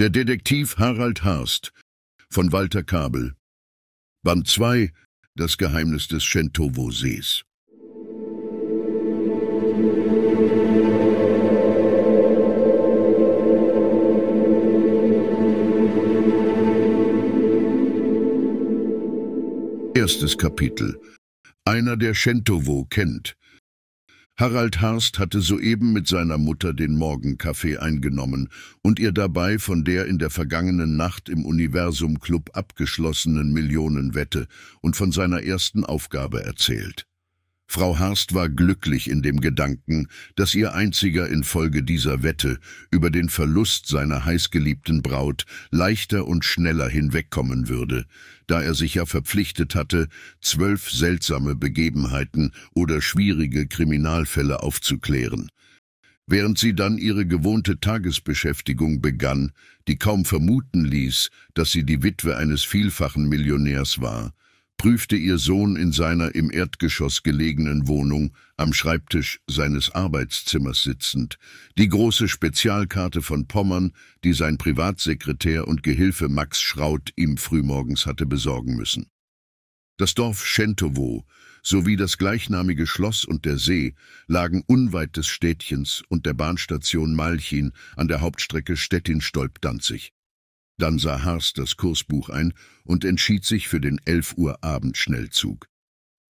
Der Detektiv Harald Harst von Walther Kabel. Band 2 – Das Geheimnis des Szentowo-Sees. Erstes Kapitel. Einer, der Szentowo kennt. Harald Harst hatte soeben mit seiner Mutter den Morgenkaffee eingenommen und ihr dabei von der in der vergangenen Nacht im Universumclub abgeschlossenen Millionenwette und von seiner ersten Aufgabe erzählt. Frau Harst war glücklich in dem Gedanken, dass ihr Einziger infolge dieser Wette über den Verlust seiner heißgeliebten Braut leichter und schneller hinwegkommen würde, da er sich ja verpflichtet hatte, 12 seltsame Begebenheiten oder schwierige Kriminalfälle aufzuklären. Während sie dann ihre gewohnte Tagesbeschäftigung begann, die kaum vermuten ließ, dass sie die Witwe eines vielfachen Millionärs war, prüfte ihr Sohn in seiner im Erdgeschoss gelegenen Wohnung, am Schreibtisch seines Arbeitszimmers sitzend, die große Spezialkarte von Pommern, die sein Privatsekretär und Gehilfe Max Schraut ihm frühmorgens hatte besorgen müssen. Das Dorf Szentowo sowie das gleichnamige Schloss und der See lagen unweit des Städtchens und der Bahnstation Malchin an der Hauptstrecke Stettin-Stolp-Danzig. Dann sah Harst das Kursbuch ein und entschied sich für den 11 Uhr Abendschnellzug.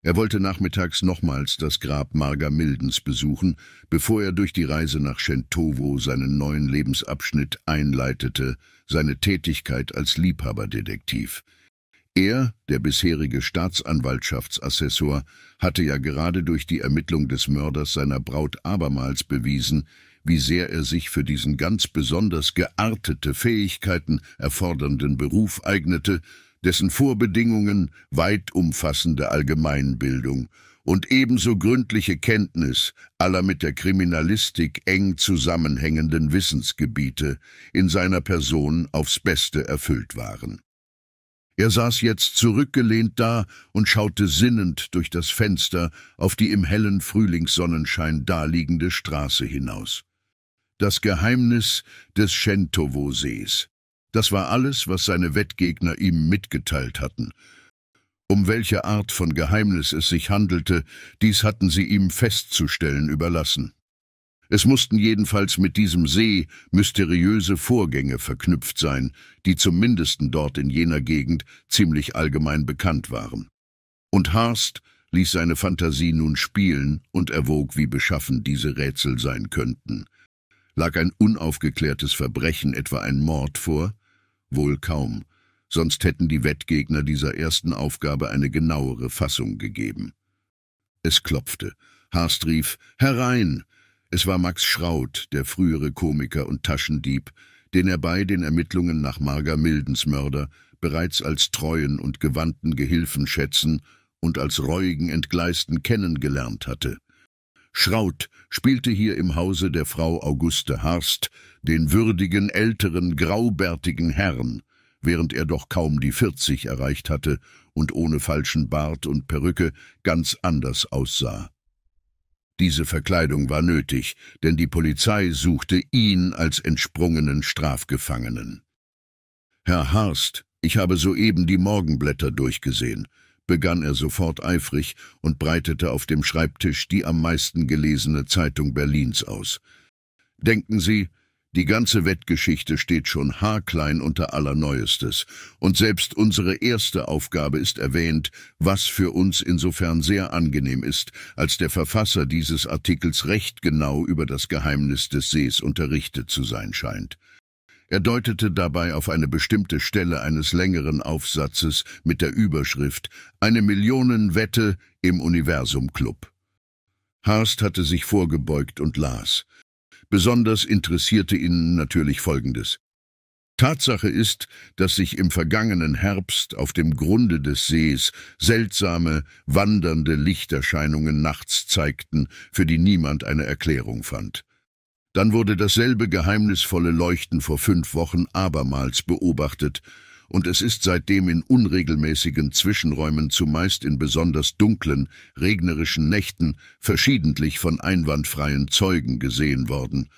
Er wollte nachmittags nochmals das Grab Marga Mildens besuchen, bevor er durch die Reise nach Szentowo seinen neuen Lebensabschnitt einleitete, seine Tätigkeit als Liebhaberdetektiv. Er, der bisherige Staatsanwaltschaftsassessor, hatte ja gerade durch die Ermittlung des Mörders seiner Braut abermals bewiesen, wie sehr er sich für diesen ganz besonders geartete Fähigkeiten erfordernden Beruf eignete, dessen Vorbedingungen weit umfassende Allgemeinbildung und ebenso gründliche Kenntnis aller mit der Kriminalistik eng zusammenhängenden Wissensgebiete in seiner Person aufs Beste erfüllt waren. Er saß jetzt zurückgelehnt da und schaute sinnend durch das Fenster auf die im hellen Frühlingssonnenschein daliegende Straße hinaus. Das Geheimnis des Szentowo-Sees. Das war alles, was seine Wettgegner ihm mitgeteilt hatten. Um welche Art von Geheimnis es sich handelte, dies hatten sie ihm festzustellen überlassen. Es mussten jedenfalls mit diesem See mysteriöse Vorgänge verknüpft sein, die zumindest dort in jener Gegend ziemlich allgemein bekannt waren. Und Harst ließ seine Fantasie nun spielen und erwog, wie beschaffen diese Rätsel sein könnten. Lag ein unaufgeklärtes Verbrechen, etwa ein Mord, vor? Wohl kaum, sonst hätten die Wettgegner dieser ersten Aufgabe eine genauere Fassung gegeben. Es klopfte. Harst rief, »Herein!« Es war Max Schraut, der frühere Komiker und Taschendieb, den er bei den Ermittlungen nach Marga Mildens Mörder bereits als treuen und gewandten Gehilfen schätzen und als reuigen Entgleisten kennengelernt hatte. Schraut spielte hier im Hause der Frau Auguste Harst den würdigen, älteren, graubärtigen Herrn, während er doch kaum die 40 erreicht hatte und ohne falschen Bart und Perücke ganz anders aussah. Diese Verkleidung war nötig, denn die Polizei suchte ihn als entsprungenen Strafgefangenen. »Herr Harst, ich habe soeben die Morgenblätter durchgesehen«, begann er sofort eifrig und breitete auf dem Schreibtisch die am meisten gelesene Zeitung Berlins aus. »Denken Sie, die ganze Wettgeschichte steht schon haarklein unter Allerneuestes, und selbst unsere erste Aufgabe ist erwähnt, was für uns insofern sehr angenehm ist, als der Verfasser dieses Artikels recht genau über das Geheimnis des Sees unterrichtet zu sein scheint.« Er deutete dabei auf eine bestimmte Stelle eines längeren Aufsatzes mit der Überschrift »Eine Millionenwette im Universumclub«. Harst hatte sich vorgebeugt und las. Besonders interessierte ihn natürlich Folgendes. Tatsache ist, dass sich im vergangenen Herbst auf dem Grunde des Sees seltsame, wandernde Lichterscheinungen nachts zeigten, für die niemand eine Erklärung fand. Dann wurde dasselbe geheimnisvolle Leuchten vor 5 Wochen abermals beobachtet, und es ist seitdem in unregelmäßigen Zwischenräumen, zumeist in besonders dunklen, regnerischen Nächten, verschiedentlich von einwandfreien Zeugen gesehen worden.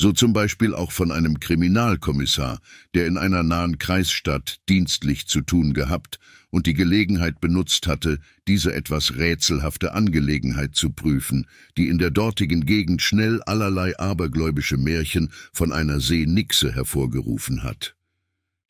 so zum Beispiel auch von einem Kriminalkommissar, der in einer nahen Kreisstadt dienstlich zu tun gehabt und die Gelegenheit benutzt hatte, diese etwas rätselhafte Angelegenheit zu prüfen, die in der dortigen Gegend schnell allerlei abergläubische Märchen von einer Seenixe hervorgerufen hat.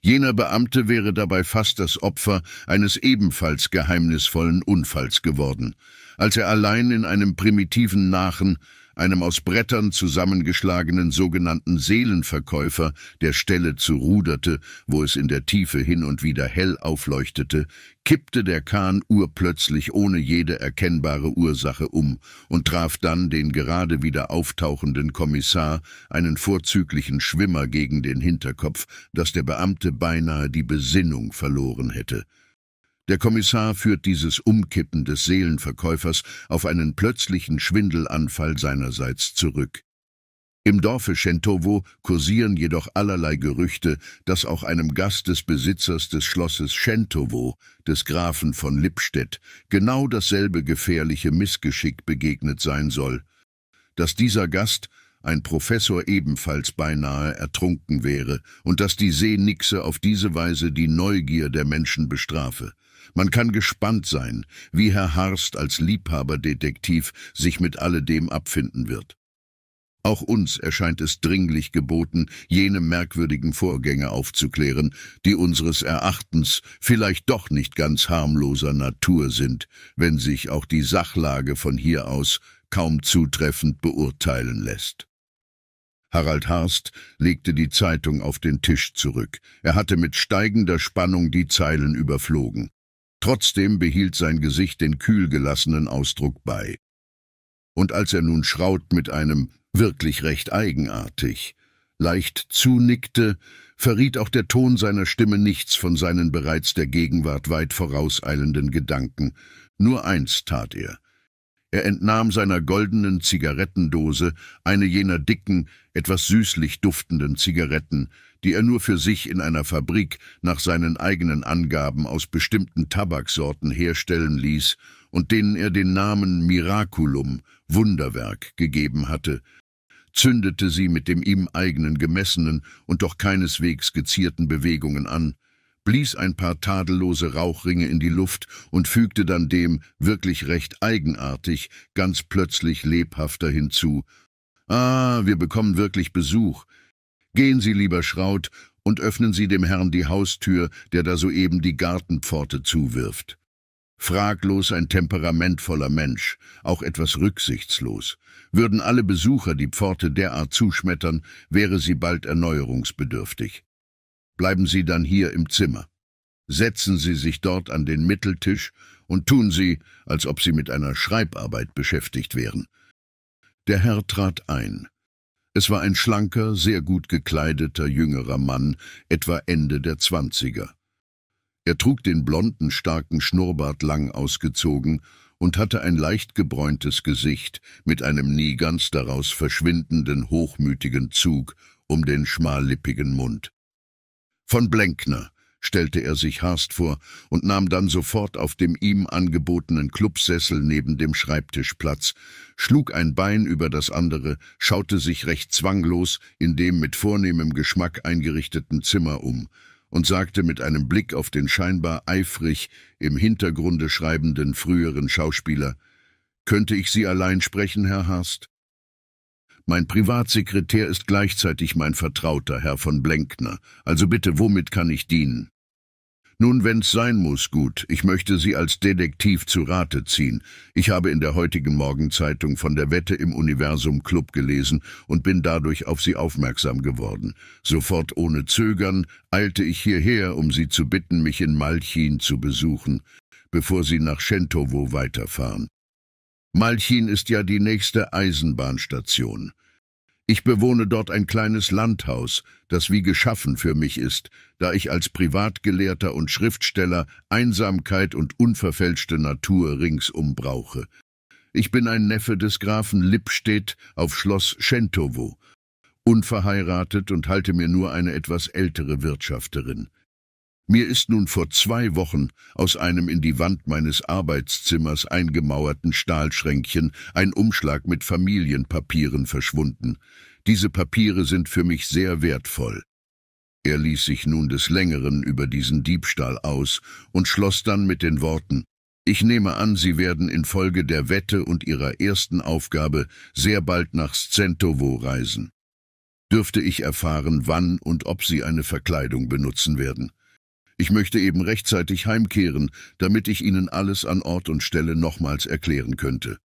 Jener Beamte wäre dabei fast das Opfer eines ebenfalls geheimnisvollen Unfalls geworden, als er allein in einem primitiven Nachen, einem aus Brettern zusammengeschlagenen sogenannten Seelenverkäufer, der Stelle zuruderte, wo es in der Tiefe hin und wieder hell aufleuchtete, kippte der Kahn urplötzlich ohne jede erkennbare Ursache um und traf dann den gerade wieder auftauchenden Kommissar, einen vorzüglichen Schwimmer, gegen den Hinterkopf, dass der Beamte beinahe die Besinnung verloren hätte. Der Kommissar führt dieses Umkippen des Seelenverkäufers auf einen plötzlichen Schwindelanfall seinerseits zurück. Im Dorfe Szentowo kursieren jedoch allerlei Gerüchte, dass auch einem Gast des Besitzers des Schlosses Szentowo, des Grafen von Lippstedt, genau dasselbe gefährliche Missgeschick begegnet sein soll. Dass dieser Gast, ein Professor, ebenfalls beinahe ertrunken wäre und dass die Seenixe auf diese Weise die Neugier der Menschen bestrafe. Man kann gespannt sein, wie Herr Harst als Liebhaberdetektiv sich mit alledem abfinden wird. Auch uns erscheint es dringlich geboten, jene merkwürdigen Vorgänge aufzuklären, die unseres Erachtens vielleicht doch nicht ganz harmloser Natur sind, wenn sich auch die Sachlage von hier aus kaum zutreffend beurteilen lässt. Harald Harst legte die Zeitung auf den Tisch zurück. Er hatte mit steigender Spannung die Zeilen überflogen. Trotzdem behielt sein Gesicht den kühl gelassenen Ausdruck bei. Und als er nun Schraut mit einem wirklich recht eigenartig leicht zunickte, verriet auch der Ton seiner Stimme nichts von seinen bereits der Gegenwart weit vorauseilenden Gedanken. Nur eins tat er. Er entnahm seiner goldenen Zigarettendose eine jener dicken, etwas süßlich duftenden Zigaretten, die er nur für sich in einer Fabrik nach seinen eigenen Angaben aus bestimmten Tabaksorten herstellen ließ und denen er den Namen Miraculum, Wunderwerk, gegeben hatte, zündete sie mit dem ihm eigenen gemessenen und doch keineswegs gezierten Bewegungen an, blies ein paar tadellose Rauchringe in die Luft und fügte dann dem, wirklich recht eigenartig, ganz plötzlich lebhafter hinzu: »Ah, wir bekommen wirklich Besuch. Gehen Sie, lieber Schraut, und öffnen Sie dem Herrn die Haustür, der da soeben die Gartenpforte zuwirft.« Fraglos ein temperamentvoller Mensch, auch etwas rücksichtslos. Würden alle Besucher die Pforte derart zuschmettern, wäre sie bald erneuerungsbedürftig. Bleiben Sie dann hier im Zimmer. Setzen Sie sich dort an den Mitteltisch und tun Sie, als ob Sie mit einer Schreibarbeit beschäftigt wären. Der Herr trat ein. Es war ein schlanker, sehr gut gekleideter jüngerer Mann, etwa Ende der 20er. Er trug den blonden, starken Schnurrbart lang ausgezogen und hatte ein leicht gebräuntes Gesicht mit einem nie ganz daraus verschwindenden, hochmütigen Zug um den schmallippigen Mund. »Von Blenkner«, stellte er sich Harst vor und nahm dann sofort auf dem ihm angebotenen Klubsessel neben dem Schreibtisch Platz, schlug ein Bein über das andere, schaute sich recht zwanglos in dem mit vornehmem Geschmack eingerichteten Zimmer um und sagte mit einem Blick auf den scheinbar eifrig im Hintergrunde schreibenden früheren Schauspieler: »Könnte ich Sie allein sprechen, Herr Harst?« »Mein Privatsekretär ist gleichzeitig mein Vertrauter, Herr von Blenkner. Also bitte, womit kann ich dienen?« »Nun, wenn's sein muss, gut. Ich möchte Sie als Detektiv zu Rate ziehen. Ich habe in der heutigen Morgenzeitung von der Wette im Universumclub gelesen und bin dadurch auf Sie aufmerksam geworden. Sofort ohne Zögern eilte ich hierher, um Sie zu bitten, mich in Malchin zu besuchen, bevor Sie nach Szentowo weiterfahren. Malchin ist ja die nächste Eisenbahnstation. Ich bewohne dort ein kleines Landhaus, das wie geschaffen für mich ist, da ich als Privatgelehrter und Schriftsteller Einsamkeit und unverfälschte Natur ringsum brauche. Ich bin ein Neffe des Grafen Lippstedt auf Schloss Szentowo, unverheiratet und halte mir nur eine etwas ältere Wirtschafterin. Mir ist nun vor 2 Wochen aus einem in die Wand meines Arbeitszimmers eingemauerten Stahlschränkchen ein Umschlag mit Familienpapieren verschwunden. Diese Papiere sind für mich sehr wertvoll. Er ließ sich nun des Längeren über diesen Diebstahl aus und schloss dann mit den Worten: Ich nehme an, Sie werden infolge der Wette und Ihrer ersten Aufgabe sehr bald nach Szentowo reisen. Dürfte ich erfahren, wann und ob Sie eine Verkleidung benutzen werden? Ich möchte eben rechtzeitig heimkehren, damit ich Ihnen alles an Ort und Stelle nochmals erklären könnte.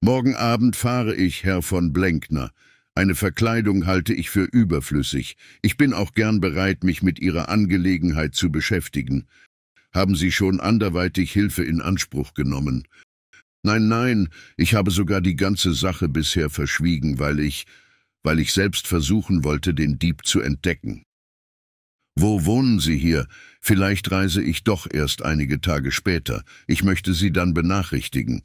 Morgen Abend fahre ich, Herr von Blenkner. Eine Verkleidung halte ich für überflüssig. Ich bin auch gern bereit, mich mit Ihrer Angelegenheit zu beschäftigen. Haben Sie schon anderweitig Hilfe in Anspruch genommen? Nein, nein, ich habe sogar die ganze Sache bisher verschwiegen, weil ich selbst versuchen wollte, den Dieb zu entdecken. Wo wohnen Sie hier? Vielleicht reise ich doch erst einige Tage später. Ich möchte Sie dann benachrichtigen.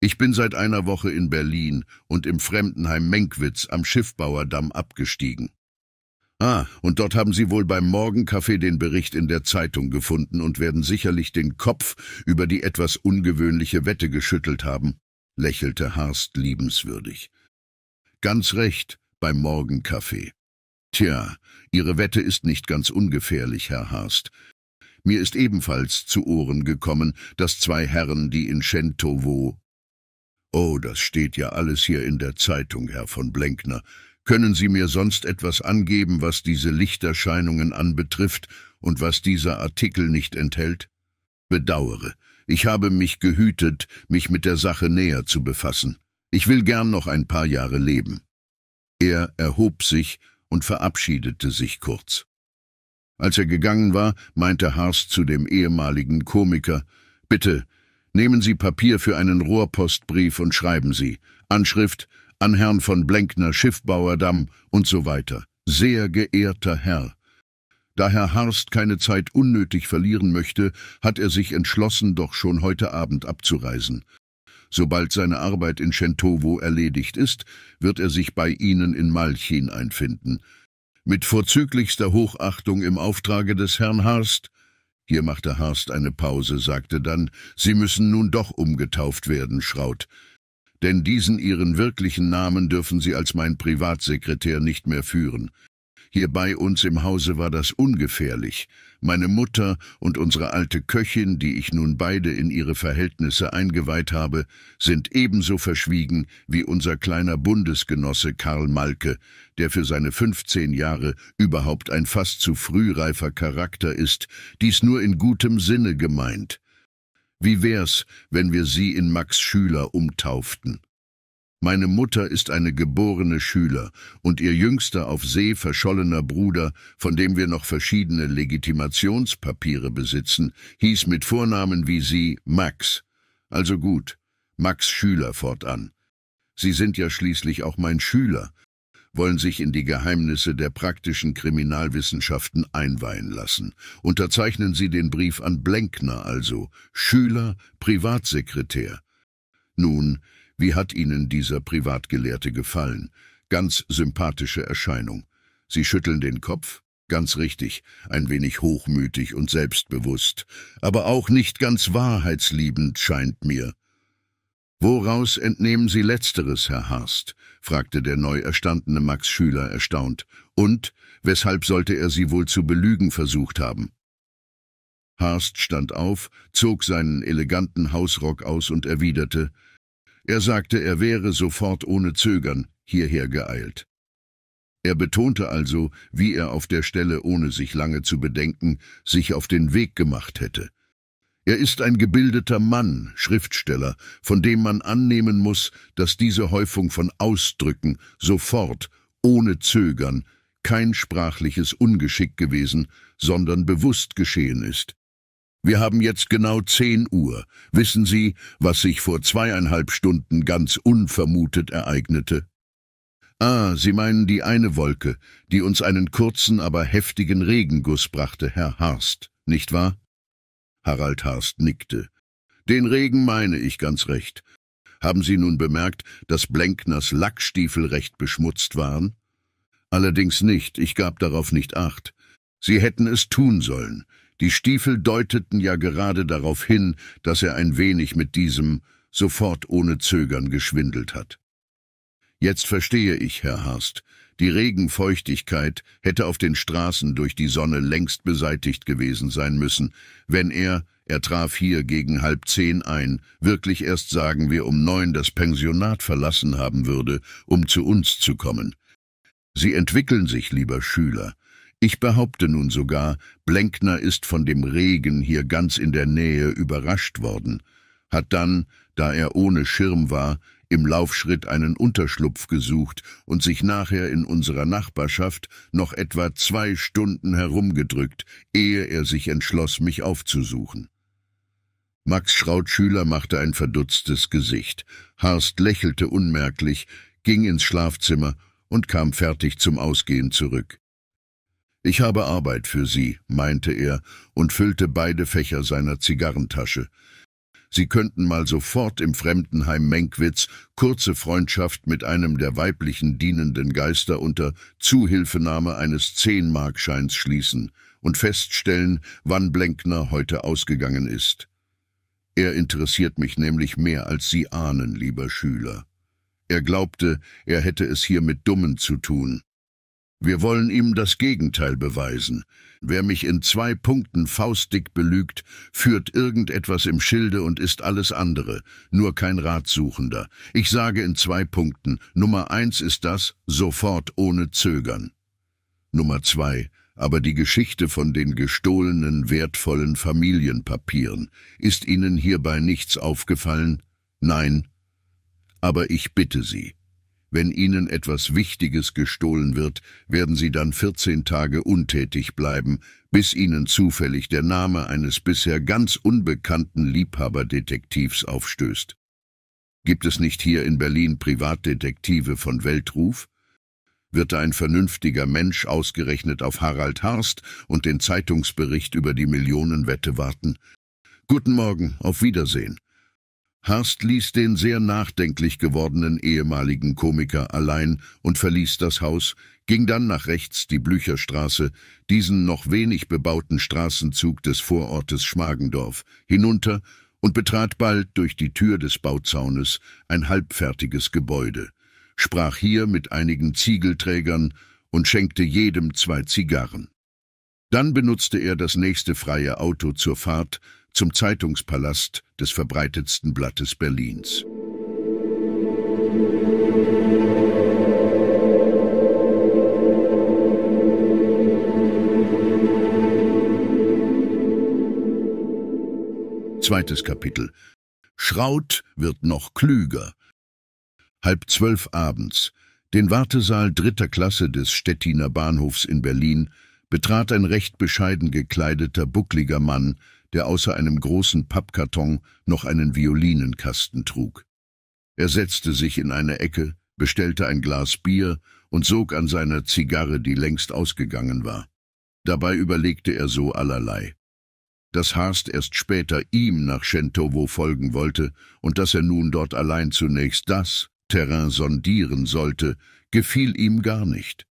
Ich bin seit einer Woche in Berlin und im Fremdenheim Menkwitz am Schiffbauerdamm abgestiegen. Ah, und dort haben Sie wohl beim Morgenkaffee den Bericht in der Zeitung gefunden und werden sicherlich den Kopf über die etwas ungewöhnliche Wette geschüttelt haben, lächelte Harst liebenswürdig. Ganz recht, beim Morgenkaffee. Tja, Ihre Wette ist nicht ganz ungefährlich, Herr Harst. Mir ist ebenfalls zu Ohren gekommen, dass zwei Herren, die in Szentowo... Oh, das steht ja alles hier in der Zeitung, Herr von Blenkner. Können Sie mir sonst etwas angeben, was diese Lichterscheinungen anbetrifft und was dieser Artikel nicht enthält? Bedauere, ich habe mich gehütet, mich mit der Sache näher zu befassen. Ich will gern noch ein paar Jahre leben. Er erhob sich und verabschiedete sich kurz. Als er gegangen war, meinte Harst zu dem ehemaligen Komiker: Bitte, nehmen Sie Papier für einen Rohrpostbrief und schreiben Sie: Anschrift an Herrn von Blenkner, Schiffbauerdamm und so weiter. Sehr geehrter Herr. Da Herr Harst keine Zeit unnötig verlieren möchte, hat er sich entschlossen, doch schon heute Abend abzureisen. Sobald seine Arbeit in Szentowo erledigt ist, wird er sich bei Ihnen in Malchin einfinden. Mit vorzüglichster Hochachtung im Auftrage des Herrn Harst. Hier machte Harst eine Pause, sagte dann: Sie müssen nun doch umgetauft werden, Schraut. Denn diesen Ihren wirklichen Namen dürfen Sie als mein Privatsekretär nicht mehr führen. Hier bei uns im Hause war das ungefährlich. Meine Mutter und unsere alte Köchin, die ich nun beide in ihre Verhältnisse eingeweiht habe, sind ebenso verschwiegen wie unser kleiner Bundesgenosse Karl Malke, der für seine 15 Jahre überhaupt ein fast zu frühreifer Charakter ist, dies nur in gutem Sinne gemeint. Wie wär's, wenn wir Sie in Max Schüler umtauften? Meine Mutter ist eine geborene Schüler und ihr jüngster auf See verschollener Bruder, von dem wir noch verschiedene Legitimationspapiere besitzen, hieß mit Vornamen wie Sie Max. Also gut, Max Schüler fortan. Sie sind ja schließlich auch mein Schüler, wollen sich in die Geheimnisse der praktischen Kriminalwissenschaften einweihen lassen. Unterzeichnen Sie den Brief an Blenkner also, Schüler, Privatsekretär. Nun, wie hat Ihnen dieser Privatgelehrte gefallen? Ganz sympathische Erscheinung. Sie schütteln den Kopf? Ganz richtig, ein wenig hochmütig und selbstbewusst, aber auch nicht ganz wahrheitsliebend, scheint mir. Woraus entnehmen Sie Letzteres, Herr Harst? Fragte der neu erstandene Max Schüler erstaunt. Und weshalb sollte er Sie wohl zu belügen versucht haben? Harst stand auf, zog seinen eleganten Hausrock aus und erwiderte: Er sagte, er wäre sofort ohne Zögern hierher geeilt. Er betonte also, wie er auf der Stelle, ohne sich lange zu bedenken, sich auf den Weg gemacht hätte. Er ist ein gebildeter Mann, Schriftsteller, von dem man annehmen muss, dass diese Häufung von Ausdrücken sofort, ohne Zögern, kein sprachliches Ungeschick gewesen, sondern bewusst geschehen ist. Wir haben jetzt genau 10 Uhr. Wissen Sie, was sich vor 2,5 Stunden ganz unvermutet ereignete? Ah, Sie meinen die eine Wolke, die uns einen kurzen, aber heftigen Regenguss brachte, Herr Harst, nicht wahr? Harald Harst nickte. Den Regen meine ich ganz recht. Haben Sie nun bemerkt, dass Blenkners Lackstiefel recht beschmutzt waren? Allerdings nicht, ich gab darauf nicht Acht. Sie hätten es tun sollen. Die Stiefel deuteten ja gerade darauf hin, dass er ein wenig mit diesem sofort ohne Zögern geschwindelt hat. Jetzt verstehe ich, Herr Harst. Die Regenfeuchtigkeit hätte auf den Straßen durch die Sonne längst beseitigt gewesen sein müssen, wenn er traf hier gegen 9:30 ein, wirklich erst, sagen wir, um 9 das Pensionat verlassen haben würde, um zu uns zu kommen. Sie entwickeln sich, lieber Schüler. Ich behaupte nun sogar, Blenkner ist von dem Regen hier ganz in der Nähe überrascht worden, hat dann, da er ohne Schirm war, im Laufschritt einen Unterschlupf gesucht und sich nachher in unserer Nachbarschaft noch etwa 2 Stunden herumgedrückt, ehe er sich entschloss, mich aufzusuchen. Max Schraut Schüler machte ein verdutztes Gesicht. Harst lächelte unmerklich, ging ins Schlafzimmer und kam fertig zum Ausgehen zurück. »Ich habe Arbeit für Sie«, meinte er und füllte beide Fächer seiner Zigarrentasche. Sie könnten mal sofort im Fremdenheim Menkwitz kurze Freundschaft mit einem der weiblichen dienenden Geister unter Zuhilfenahme eines 10-Markscheins schließen und feststellen, wann Blenkner heute ausgegangen ist. Er interessiert mich nämlich mehr, als Sie ahnen, lieber Schüler. Er glaubte, er hätte es hier mit Dummen zu tun. Wir wollen ihm das Gegenteil beweisen. Wer mich in 2 Punkten faustdick belügt, führt irgendetwas im Schilde und ist alles andere, nur kein Ratsuchender. Ich sage in 2 Punkten, Nummer 1 ist das, sofort ohne Zögern. Nummer 2, aber die Geschichte von den gestohlenen, wertvollen Familienpapieren. Ist Ihnen hierbei nichts aufgefallen? Nein. Aber ich bitte Sie. Wenn Ihnen etwas Wichtiges gestohlen wird, werden Sie dann 14 Tage untätig bleiben, bis Ihnen zufällig der Name eines bisher ganz unbekannten Liebhaberdetektivs aufstößt. Gibt es nicht hier in Berlin Privatdetektive von Weltruf? Wird ein vernünftiger Mensch ausgerechnet auf Harald Harst und den Zeitungsbericht über die Millionenwette warten? Guten Morgen, auf Wiedersehen. Harst ließ den sehr nachdenklich gewordenen ehemaligen Komiker allein und verließ das Haus, ging dann nach rechts die Blücherstraße, diesen noch wenig bebauten Straßenzug des Vorortes Schmargendorf, hinunter und betrat bald durch die Tür des Bauzaunes ein halbfertiges Gebäude, sprach hier mit einigen Ziegelträgern und schenkte jedem 2 Zigarren. Dann benutzte er das nächste freie Auto zur Fahrt zum Zeitungspalast des verbreitetsten Blattes Berlins. Zweites Kapitel. Schraut wird noch klüger. 11:30 abends, den Wartesaal 3. Klasse des Stettiner Bahnhofs in Berlin, betrat ein recht bescheiden gekleideter, buckliger Mann, der außer einem großen Pappkarton noch einen Violinenkasten trug. Er setzte sich in eine Ecke, bestellte ein Glas Bier und sog an seiner Zigarre, die längst ausgegangen war. Dabei überlegte er so allerlei. Dass Harst erst später ihm nach Szentowo folgen wollte und dass er nun dort allein zunächst das Terrain sondieren sollte, gefiel ihm gar nicht.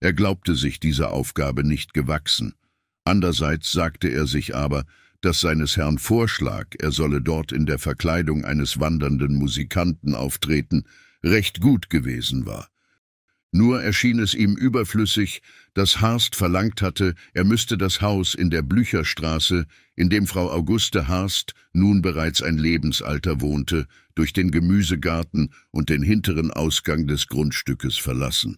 Er glaubte sich dieser Aufgabe nicht gewachsen. Andererseits sagte er sich aber, dass seines Herrn Vorschlag, er solle dort in der Verkleidung eines wandernden Musikanten auftreten, recht gut gewesen war. Nur erschien es ihm überflüssig, dass Harst verlangt hatte, er müsste das Haus in der Blücherstraße, in dem Frau Auguste Harst nun bereits ein Lebensalter wohnte, durch den Gemüsegarten und den hinteren Ausgang des Grundstückes verlassen.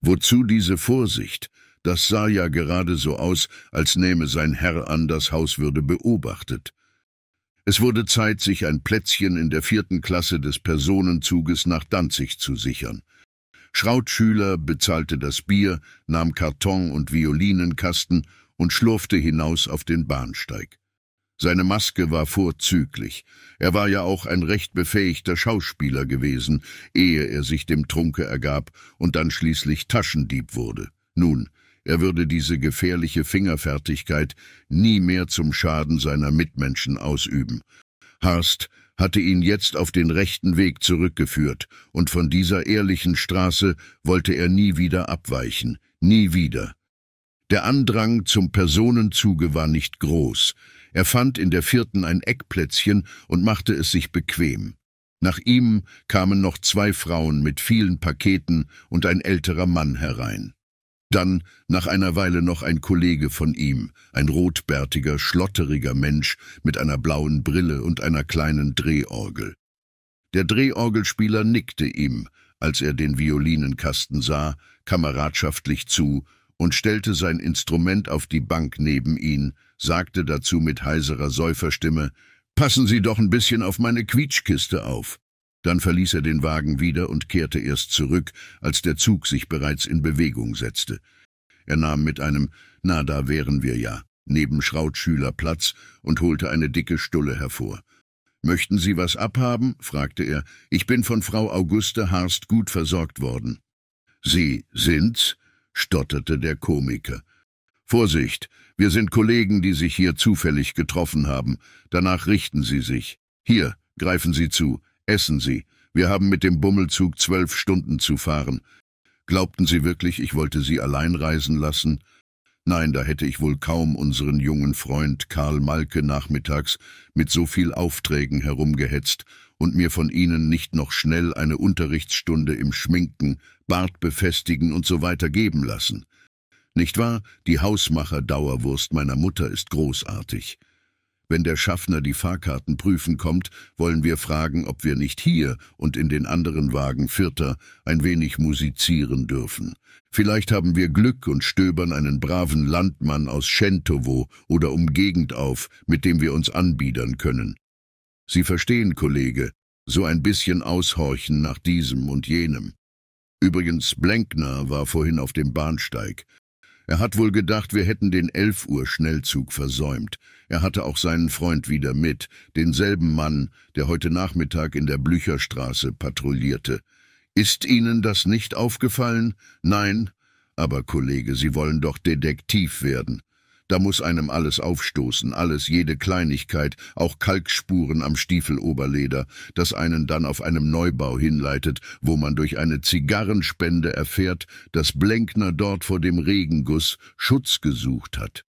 Wozu diese Vorsicht? Das sah ja gerade so aus, als nähme sein Herr an, das Haus würde beobachtet. Es wurde Zeit, sich ein Plätzchen in der 4. Klasse des Personenzuges nach Danzig zu sichern. Schraut Schüler bezahlte das Bier, nahm Karton und Violinenkasten und schlurfte hinaus auf den Bahnsteig. Seine Maske war vorzüglich. Er war ja auch ein recht befähigter Schauspieler gewesen, ehe er sich dem Trunke ergab und dann schließlich Taschendieb wurde. Nun, er würde diese gefährliche Fingerfertigkeit nie mehr zum Schaden seiner Mitmenschen ausüben. Harst hatte ihn jetzt auf den rechten Weg zurückgeführt, und von dieser ehrlichen Straße wollte er nie wieder abweichen, nie wieder. Der Andrang zum Personenzuge war nicht groß. Er fand in der 4. ein Eckplätzchen und machte es sich bequem. Nach ihm kamen noch zwei Frauen mit vielen Paketen und ein älterer Mann herein. Dann, nach einer Weile, noch ein Kollege von ihm, ein rotbärtiger, schlotteriger Mensch mit einer blauen Brille und einer kleinen Drehorgel. Der Drehorgelspieler nickte ihm, als er den Violinenkasten sah, kameradschaftlich zu und stellte sein Instrument auf die Bank neben ihn, sagte dazu mit heiserer Säuferstimme: »Passen Sie doch ein bisschen auf meine Quietschkiste auf.« Dann verließ er den Wagen wieder und kehrte erst zurück, als der Zug sich bereits in Bewegung setzte. Er nahm mit einem »Na, da wären wir ja« neben Schraut Schüler Platz und holte eine dicke Stulle hervor. »Möchten Sie was abhaben?« fragte er. »Ich bin von Frau Auguste Harst gut versorgt worden.« »Sie sind's?« stotterte der Komiker. »Vorsicht, wir sind Kollegen, die sich hier zufällig getroffen haben. Danach richten Sie sich. Hier, greifen Sie zu. Essen Sie. Wir haben mit dem Bummelzug 12 Stunden zu fahren. Glaubten Sie wirklich, ich wollte Sie allein reisen lassen? Nein, da hätte ich wohl kaum unseren jungen Freund Karl Malke nachmittags mit so viel Aufträgen herumgehetzt und mir von Ihnen nicht noch schnell eine Unterrichtsstunde im Schminken, Bart befestigen und so weiter geben lassen. Nicht wahr? Die Hausmacher-Dauerwurst meiner Mutter ist großartig. Wenn der Schaffner die Fahrkarten prüfen kommt, wollen wir fragen, ob wir nicht hier und in den anderen Wagen Vierter ein wenig musizieren dürfen. Vielleicht haben wir Glück und stöbern einen braven Landmann aus Szentowo oder Umgegend auf, mit dem wir uns anbiedern können. Sie verstehen, Kollege, so ein bisschen aushorchen nach diesem und jenem. Übrigens, Blenkner war vorhin auf dem Bahnsteig. Er hat wohl gedacht, wir hätten den 11 Uhr Schnellzug versäumt. Er hatte auch seinen Freund wieder mit, denselben Mann, der heute Nachmittag in der Blücherstraße patrouillierte. Ist Ihnen das nicht aufgefallen? Nein? Aber, Kollege, Sie wollen doch Detektiv werden. Da muss einem alles aufstoßen, alles, jede Kleinigkeit, auch Kalkspuren am Stiefeloberleder, das einen dann auf einem Neubau hinleitet, wo man durch eine Zigarrenspende erfährt, dass Blenkner dort vor dem Regenguss Schutz gesucht hat.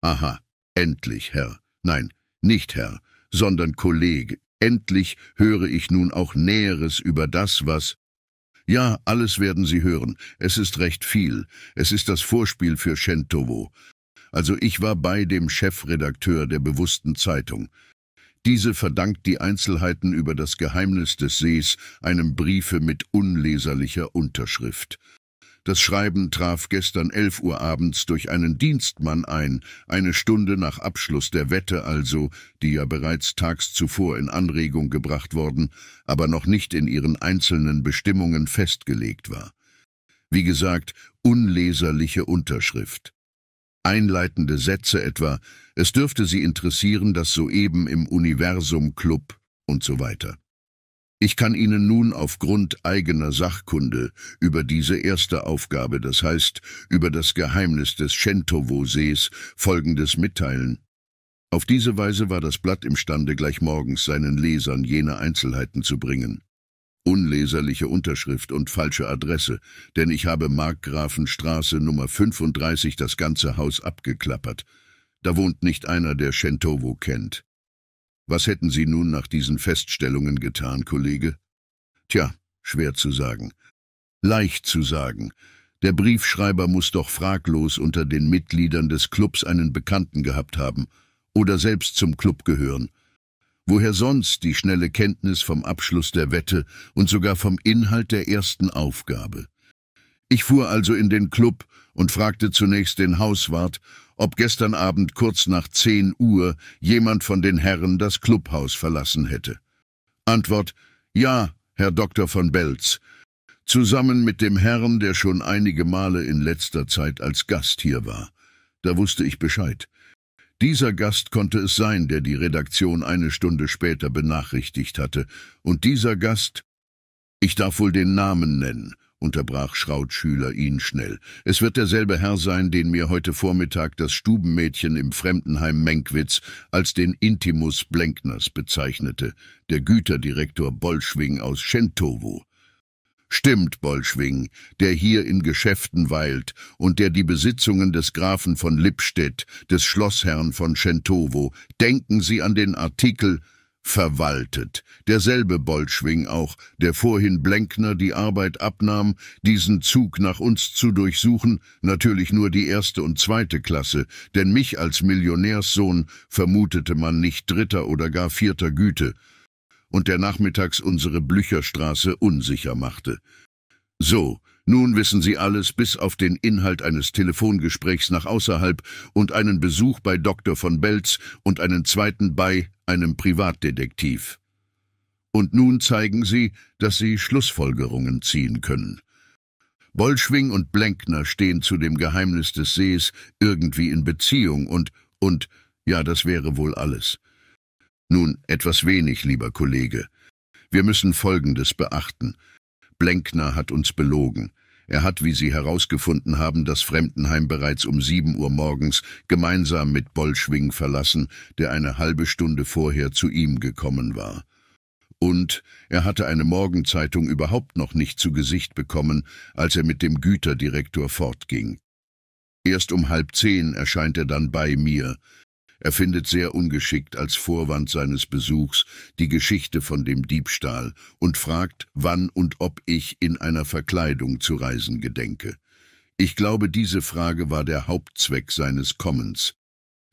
Aha, endlich, Herr. Nein, nicht Herr, sondern Kollege. Endlich höre ich nun auch Näheres über das, was... Ja, alles werden Sie hören. Es ist recht viel. Es ist das Vorspiel für Szentowo. Also ich war bei dem Chefredakteur der bewussten Zeitung. Diese verdankt die Einzelheiten über das Geheimnis des Sees einem Briefe mit unleserlicher Unterschrift. Das Schreiben traf gestern 11 Uhr abends durch einen Dienstmann ein, eine Stunde nach Abschluss der Wette also, die ja bereits tags zuvor in Anregung gebracht worden, aber noch nicht in ihren einzelnen Bestimmungen festgelegt war. Wie gesagt, unleserliche Unterschrift. Einleitende Sätze etwa, es dürfte Sie interessieren, dass soeben im Universumclub und so weiter. Ich kann Ihnen nun aufgrund eigener Sachkunde über diese erste Aufgabe, das heißt über das Geheimnis des Szentowo-Sees, Folgendes mitteilen. Auf diese Weise war das Blatt imstande, gleich morgens seinen Lesern jene Einzelheiten zu bringen. Unleserliche Unterschrift und falsche Adresse, denn ich habe Markgrafenstraße Nummer 35 das ganze Haus abgeklappert. Da wohnt nicht einer, der Szentowo kennt. Was hätten Sie nun nach diesen Feststellungen getan, Kollege? Tja, schwer zu sagen. Leicht zu sagen. Der Briefschreiber muss doch fraglos unter den Mitgliedern des Clubs einen Bekannten gehabt haben oder selbst zum Club gehören. Woher sonst die schnelle Kenntnis vom Abschluss der Wette und sogar vom Inhalt der ersten Aufgabe? Ich fuhr also in den Club und fragte zunächst den Hauswart, ob gestern Abend kurz nach 10 Uhr jemand von den Herren das Clubhaus verlassen hätte. Antwort: Ja, Herr Dr. von Belz. Zusammen mit dem Herrn, der schon einige Male in letzter Zeit als Gast hier war. Da wusste ich Bescheid. Dieser Gast konnte es sein, der die Redaktion eine Stunde später benachrichtigt hatte. Und dieser Gast, ich darf wohl den Namen nennen, unterbrach Schraut Schüler ihn schnell. Es wird derselbe Herr sein, den mir heute Vormittag das Stubenmädchen im Fremdenheim Menkwitz als den Intimus Blenkners bezeichnete, der Güterdirektor Bollschwing aus Szentowo. Stimmt, Bollschwing, der hier in Geschäften weilt und der die Besitzungen des Grafen von Lippstedt, des Schlossherrn von Szentowo, denken Sie an den Artikel verwaltet. Derselbe Bollschwing auch, der vorhin Blenkner die Arbeit abnahm, diesen Zug nach uns zu durchsuchen, natürlich nur die 1. und 2. Klasse, denn mich als Millionärssohn vermutete man nicht 3. oder gar 4. Güte, und der nachmittags unsere Blücherstraße unsicher machte. So, nun wissen Sie alles, bis auf den Inhalt eines Telefongesprächs nach außerhalb und einen Besuch bei Dr. von Belz und einen zweiten bei einem Privatdetektiv. Und nun zeigen Sie, dass Sie Schlussfolgerungen ziehen können. Bollschwing und Blenkner stehen zu dem Geheimnis des Sees irgendwie in Beziehung und, ja, das wäre wohl alles. Nun, etwas wenig, lieber Kollege. Wir müssen Folgendes beachten. Blenkner hat uns belogen. Er hat, wie Sie herausgefunden haben, das Fremdenheim bereits um 7 Uhr morgens gemeinsam mit Bollschwing verlassen, der eine halbe Stunde vorher zu ihm gekommen war. Und er hatte eine Morgenzeitung überhaupt noch nicht zu Gesicht bekommen, als er mit dem Güterdirektor fortging. Erst um 9:30 erscheint er dann bei mir. Er findet sehr ungeschickt als Vorwand seines Besuchs die Geschichte von dem Diebstahl und fragt, wann und ob ich in einer Verkleidung zu reisen gedenke. Ich glaube, diese Frage war der Hauptzweck seines Kommens.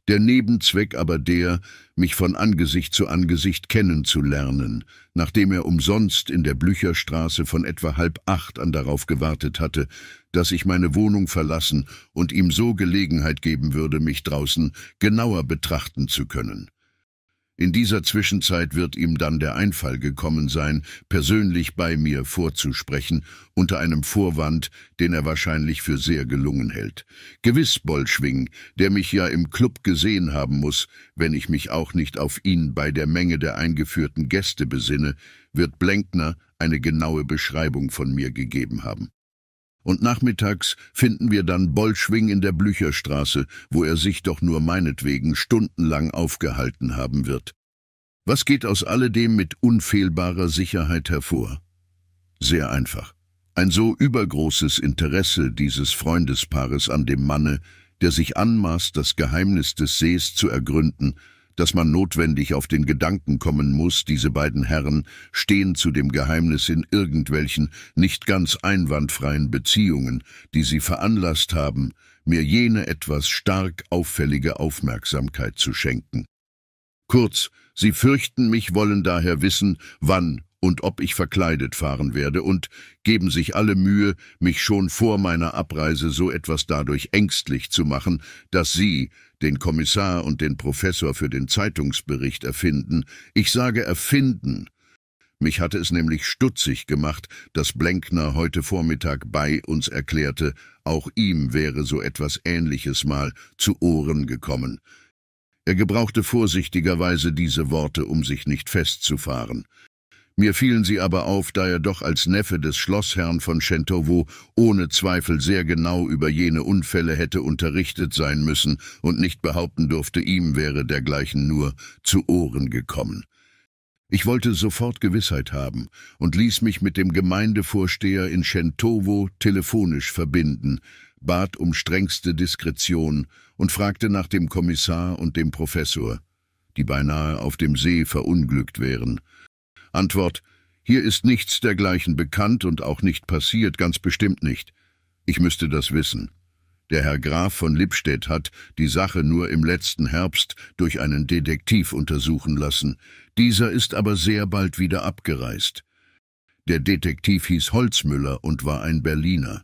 Der Nebenzweck aber der, mich von Angesicht zu Angesicht kennenzulernen, nachdem er umsonst in der Blücherstraße von etwa 7:30 an darauf gewartet hatte, dass ich meine Wohnung verlassen und ihm so Gelegenheit geben würde, mich draußen genauer betrachten zu können. In dieser Zwischenzeit wird ihm dann der Einfall gekommen sein, persönlich bei mir vorzusprechen, unter einem Vorwand, den er wahrscheinlich für sehr gelungen hält. Gewiss Bollschwing, der mich ja im Club gesehen haben muss, wenn ich mich auch nicht auf ihn bei der Menge der eingeführten Gäste besinne, wird Blenkner eine genaue Beschreibung von mir gegeben haben. Und nachmittags finden wir dann Bollschwing in der Blücherstraße, wo er sich doch nur meinetwegen stundenlang aufgehalten haben wird. Was geht aus alledem mit unfehlbarer Sicherheit hervor? Sehr einfach. Ein so übergroßes Interesse dieses Freundespaares an dem Manne, der sich anmaßt, das Geheimnis des Sees zu ergründen, dass man notwendig auf den Gedanken kommen muss, diese beiden Herren stehen zu dem Geheimnis in irgendwelchen nicht ganz einwandfreien Beziehungen, die sie veranlasst haben, mir jene etwas stark auffällige Aufmerksamkeit zu schenken. Kurz, sie fürchten mich, wollen daher wissen, wann und ob ich verkleidet fahren werde und geben sich alle Mühe, mich schon vor meiner Abreise so etwas dadurch ängstlich zu machen, dass Sie den Kommissar und den Professor für den Zeitungsbericht erfinden. Ich sage erfinden. Mich hatte es nämlich stutzig gemacht, dass Blenkner heute Vormittag bei uns erklärte, auch ihm wäre so etwas Ähnliches mal zu Ohren gekommen. Er gebrauchte vorsichtigerweise diese Worte, um sich nicht festzufahren. Mir fielen sie aber auf, da er doch als Neffe des Schlossherrn von Szentowo ohne Zweifel sehr genau über jene Unfälle hätte unterrichtet sein müssen und nicht behaupten durfte, ihm wäre dergleichen nur zu Ohren gekommen. Ich wollte sofort Gewissheit haben und ließ mich mit dem Gemeindevorsteher in Szentowo telefonisch verbinden, bat um strengste Diskretion und fragte nach dem Kommissar und dem Professor, die beinahe auf dem See verunglückt wären. Antwort: Hier ist nichts dergleichen bekannt und auch nicht passiert, ganz bestimmt nicht. Ich müsste das wissen. Der Herr Graf von Lippstedt hat die Sache nur im letzten Herbst durch einen Detektiv untersuchen lassen. Dieser ist aber sehr bald wieder abgereist. Der Detektiv hieß Holzmüller und war ein Berliner.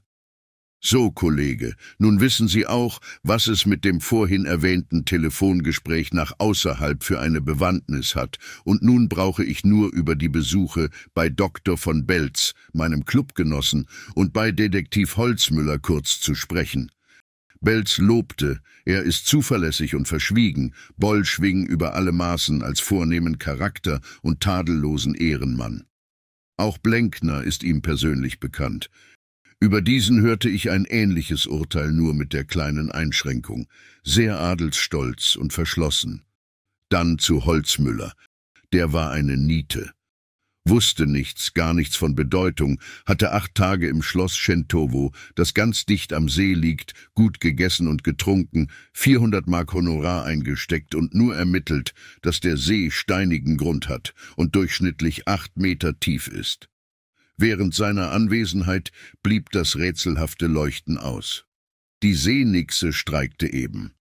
So, Kollege, nun wissen Sie auch, was es mit dem vorhin erwähnten Telefongespräch nach außerhalb für eine Bewandtnis hat, und nun brauche ich nur über die Besuche bei Dr. von Belz, meinem Clubgenossen, und bei Detektiv Holzmüller kurz zu sprechen. Belz lobte, er ist zuverlässig und verschwiegen, Bollschwing über alle Maßen als vornehmen Charakter und tadellosen Ehrenmann. Auch Blenkner ist ihm persönlich bekannt. Über diesen hörte ich ein ähnliches Urteil, nur mit der kleinen Einschränkung. Sehr adelsstolz und verschlossen. Dann zu Holzmüller. Der war eine Niete. wusste nichts, gar nichts von Bedeutung, hatte 8 Tage im Schloss Szentowo, das ganz dicht am See liegt, gut gegessen und getrunken, 400 Mark Honorar eingesteckt und nur ermittelt, dass der See steinigen Grund hat und durchschnittlich 8 Meter tief ist. Während seiner Anwesenheit blieb das rätselhafte Leuchten aus. Die Seenixe streikte eben.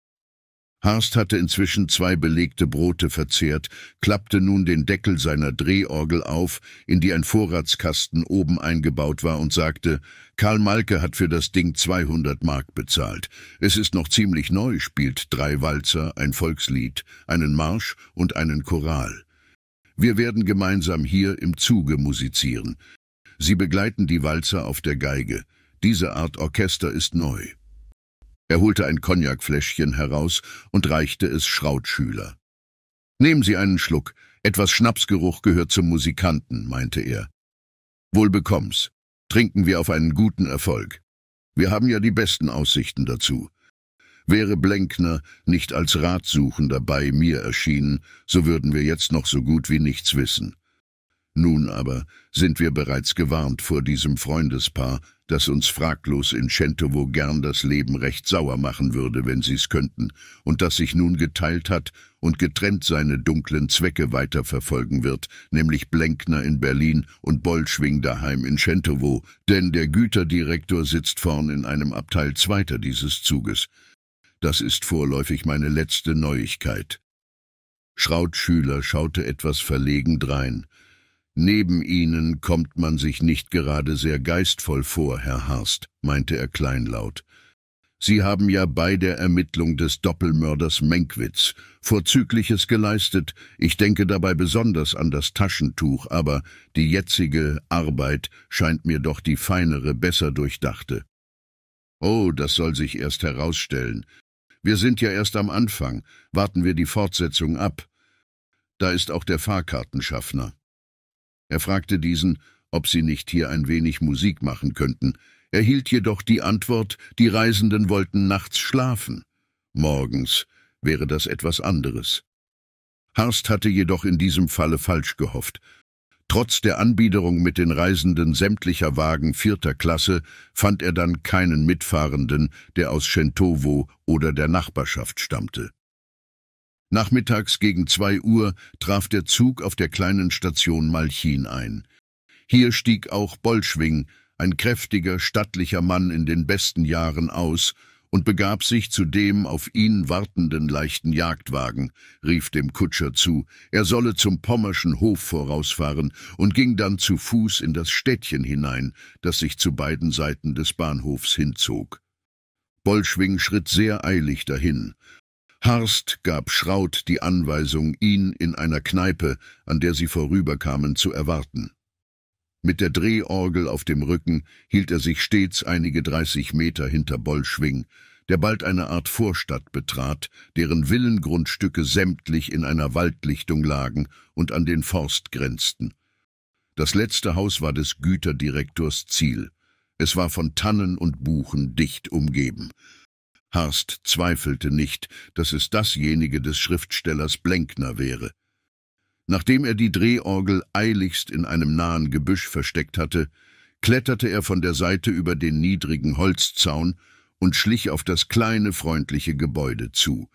Harst hatte inzwischen 2 belegte Brote verzehrt, klappte nun den Deckel seiner Drehorgel auf, in die ein Vorratskasten oben eingebaut war, und sagte, Karl Malke hat für das Ding 200 Mark bezahlt. Es ist noch ziemlich neu, spielt 3 Walzer, ein Volkslied, einen Marsch und einen Choral. Wir werden gemeinsam hier im Zuge musizieren. Sie begleiten die Walzer auf der Geige. Diese Art Orchester ist neu. Er holte ein Cognacfläschchen heraus und reichte es Schrautschüler. »Nehmen Sie einen Schluck. Etwas Schnapsgeruch gehört zum Musikanten«, meinte er. »Wohl bekomm's. Trinken wir auf einen guten Erfolg. Wir haben ja die besten Aussichten dazu. Wäre Blenkner nicht als Ratsuchender bei mir erschienen, so würden wir jetzt noch so gut wie nichts wissen. Nun aber sind wir bereits gewarnt vor diesem Freundespaar, das uns fraglos in Szentowo gern das Leben recht sauer machen würde, wenn sie's könnten, und das sich nun geteilt hat und getrennt seine dunklen Zwecke weiterverfolgen wird, nämlich Blenkner in Berlin und Bollschwing daheim in Szentowo, denn der Güterdirektor sitzt vorn in einem Abteil 2. dieses Zuges. Das ist vorläufig meine letzte Neuigkeit.« Schrautschüler schaute etwas verlegen drein. »Neben Ihnen kommt man sich nicht gerade sehr geistvoll vor, Herr Harst«, meinte er kleinlaut. »Sie haben ja bei der Ermittlung des Doppelmörders Menkwitz Vorzügliches geleistet. Ich denke dabei besonders an das Taschentuch, aber die jetzige Arbeit scheint mir doch die feinere, besser durchdachte.« »Oh, das soll sich erst herausstellen. Wir sind ja erst am Anfang. Warten wir die Fortsetzung ab. Da ist auch der Fahrkartenschaffner.« Er fragte diesen, ob sie nicht hier ein wenig Musik machen könnten, erhielt jedoch die Antwort, die Reisenden wollten nachts schlafen. Morgens wäre das etwas anderes. Harst hatte jedoch in diesem Falle falsch gehofft. Trotz der Anbiederung mit den Reisenden sämtlicher Wagen 4. Klasse fand er dann keinen Mitfahrenden, der aus Szentowo oder der Nachbarschaft stammte. Nachmittags gegen 2 Uhr traf der Zug auf der kleinen Station Malchin ein. Hier stieg auch Bollschwing, ein kräftiger, stattlicher Mann in den besten Jahren, aus und begab sich zu dem auf ihn wartenden leichten Jagdwagen, rief dem Kutscher zu, er solle zum pommerschen Hof vorausfahren, und ging dann zu Fuß in das Städtchen hinein, das sich zu beiden Seiten des Bahnhofs hinzog. Bollschwing schritt sehr eilig dahin. Harst gab Schraut die Anweisung, ihn in einer Kneipe, an der sie vorüberkamen, zu erwarten. Mit der Drehorgel auf dem Rücken hielt er sich stets einige 30 Meter hinter Bollschwing, der bald eine Art Vorstadt betrat, deren Villengrundstücke sämtlich in einer Waldlichtung lagen und an den Forst grenzten. Das letzte Haus war des Güterdirektors Ziel. Es war von Tannen und Buchen dicht umgeben. Harst zweifelte nicht, dass es dasjenige des Schriftstellers Blenkner wäre. Nachdem er die Drehorgel eiligst in einem nahen Gebüsch versteckt hatte, kletterte er von der Seite über den niedrigen Holzzaun und schlich auf das kleine, freundliche Gebäude zu.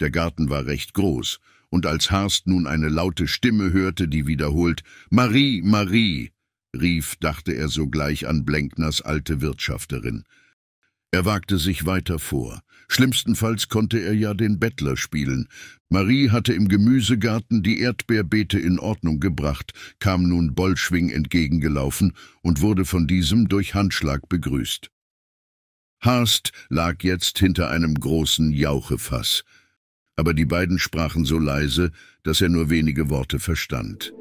Der Garten war recht groß, und als Harst nun eine laute Stimme hörte, die wiederholt »Marie, Marie«, rief, dachte er sogleich an Blenkners alte Wirtschafterin. Er wagte sich weiter vor. Schlimmstenfalls konnte er ja den Bettler spielen. Marie hatte im Gemüsegarten die Erdbeerbeete in Ordnung gebracht, kam nun Bollschwing entgegengelaufen und wurde von diesem durch Handschlag begrüßt. Harst lag jetzt hinter einem großen Jauchefass. Aber die beiden sprachen so leise, dass er nur wenige Worte verstand.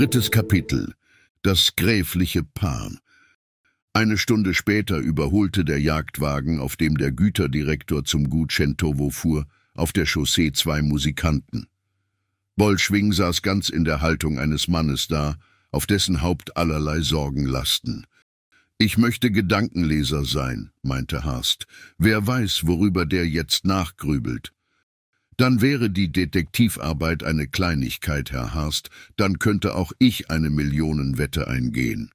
Drittes Kapitel. Das gräfliche Paar. Eine Stunde später überholte der Jagdwagen, auf dem der Güterdirektor zum Gut Szentowo fuhr, auf der Chaussee 2 Musikanten. Bollschwing saß ganz in der Haltung eines Mannes da, auf dessen Haupt allerlei Sorgen lasten. »Ich möchte Gedankenleser sein«, meinte Harst. »Wer weiß, worüber der jetzt nachgrübelt.« »Dann wäre die Detektivarbeit eine Kleinigkeit, Herr Harst. Dann könnte auch ich eine Millionenwette eingehen.«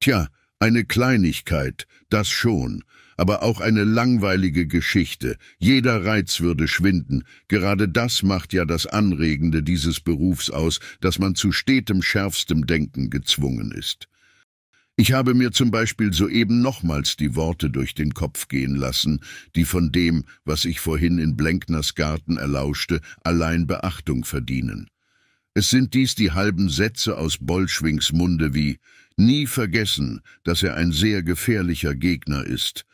»Tja, eine Kleinigkeit, das schon, aber auch eine langweilige Geschichte. Jeder Reiz würde schwinden. Gerade das macht ja das Anregende dieses Berufs aus, dass man zu stetem, schärfstem Denken gezwungen ist.« Ich habe mir zum Beispiel soeben nochmals die Worte durch den Kopf gehen lassen, die von dem, was ich vorhin in Blenkners Garten erlauschte, allein Beachtung verdienen. Es sind dies die halben Sätze aus Bollschwings Munde wie »Nie vergessen, dass er ein sehr gefährlicher Gegner ist«.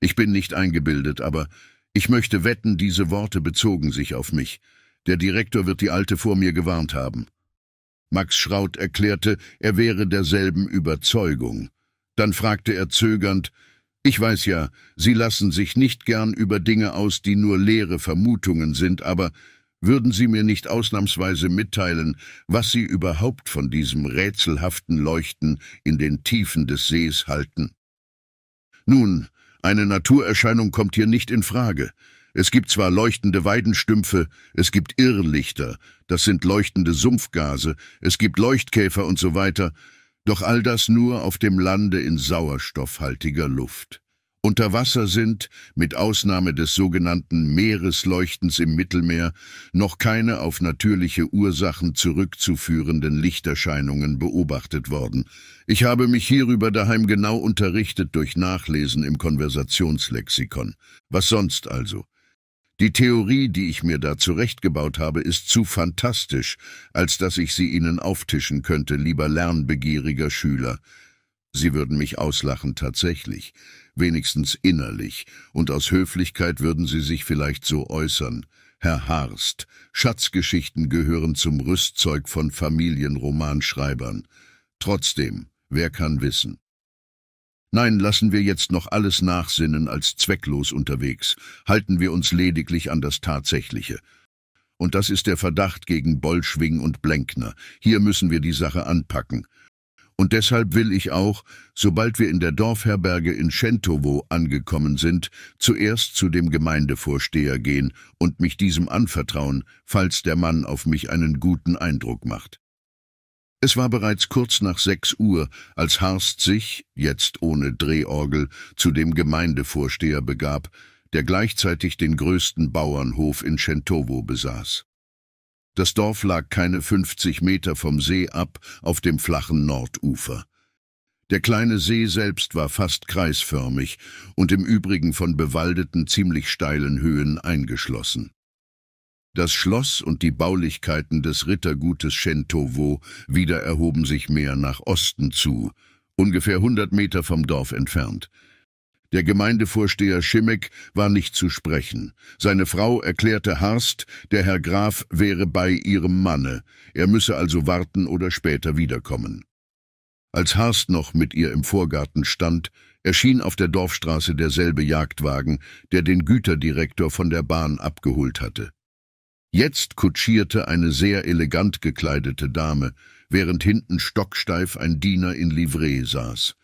Ich bin nicht eingebildet, aber ich möchte wetten, diese Worte bezogen sich auf mich. Der Direktor wird die Alte vor mir gewarnt haben. Max Schraut erklärte, er wäre derselben Überzeugung. Dann fragte er zögernd, »Ich weiß ja, Sie lassen sich nicht gern über Dinge aus, die nur leere Vermutungen sind, aber würden Sie mir nicht ausnahmsweise mitteilen, was Sie überhaupt von diesem rätselhaften Leuchten in den Tiefen des Sees halten?« »Nun, eine Naturerscheinung kommt hier nicht in Frage.« Es gibt zwar leuchtende Weidenstümpfe, es gibt Irrlichter, das sind leuchtende Sumpfgase, es gibt Leuchtkäfer und so weiter, doch all das nur auf dem Lande in sauerstoffhaltiger Luft. Unter Wasser sind, mit Ausnahme des sogenannten Meeresleuchtens im Mittelmeer, noch keine auf natürliche Ursachen zurückzuführenden Lichterscheinungen beobachtet worden. Ich habe mich hierüber daheim genau unterrichtet durch Nachlesen im Konversationslexikon. Was sonst also? Die Theorie, die ich mir da zurechtgebaut habe, ist zu fantastisch, als dass ich sie Ihnen auftischen könnte, lieber lernbegieriger Schüler. Sie würden mich auslachen, tatsächlich, wenigstens innerlich, und aus Höflichkeit würden Sie sich vielleicht so äußern. Herr Harst, Schatzgeschichten gehören zum Rüstzeug von Familienromanschreibern. Trotzdem, wer kann wissen? Nein, lassen wir jetzt noch alles Nachsinnen als zwecklos unterwegs. Halten wir uns lediglich an das Tatsächliche. Und das ist der Verdacht gegen Bollschwing und Blenkner. Hier müssen wir die Sache anpacken. Und deshalb will ich auch, sobald wir in der Dorfherberge in Szentowo angekommen sind, zuerst zu dem Gemeindevorsteher gehen und mich diesem anvertrauen, falls der Mann auf mich einen guten Eindruck macht. Es war bereits kurz nach 6 Uhr, als Harst sich, jetzt ohne Drehorgel, zu dem Gemeindevorsteher begab, der gleichzeitig den größten Bauernhof in Szentowo besaß. Das Dorf lag keine 50 Meter vom See ab, auf dem flachen Nordufer. Der kleine See selbst war fast kreisförmig und im Übrigen von bewaldeten, ziemlich steilen Höhen eingeschlossen. Das Schloss und die Baulichkeiten des Rittergutes Szentowo wieder erhoben sich mehr nach Osten zu, ungefähr 100 Meter vom Dorf entfernt. Der Gemeindevorsteher Schimmek war nicht zu sprechen. Seine Frau erklärte Harst, der Herr Graf wäre bei ihrem Manne, er müsse also warten oder später wiederkommen. Als Harst noch mit ihr im Vorgarten stand, erschien auf der Dorfstraße derselbe Jagdwagen, der den Güterdirektor von der Bahn abgeholt hatte. Jetzt kutschierte eine sehr elegant gekleidete Dame, während hinten stocksteif ein Diener in Livree saß.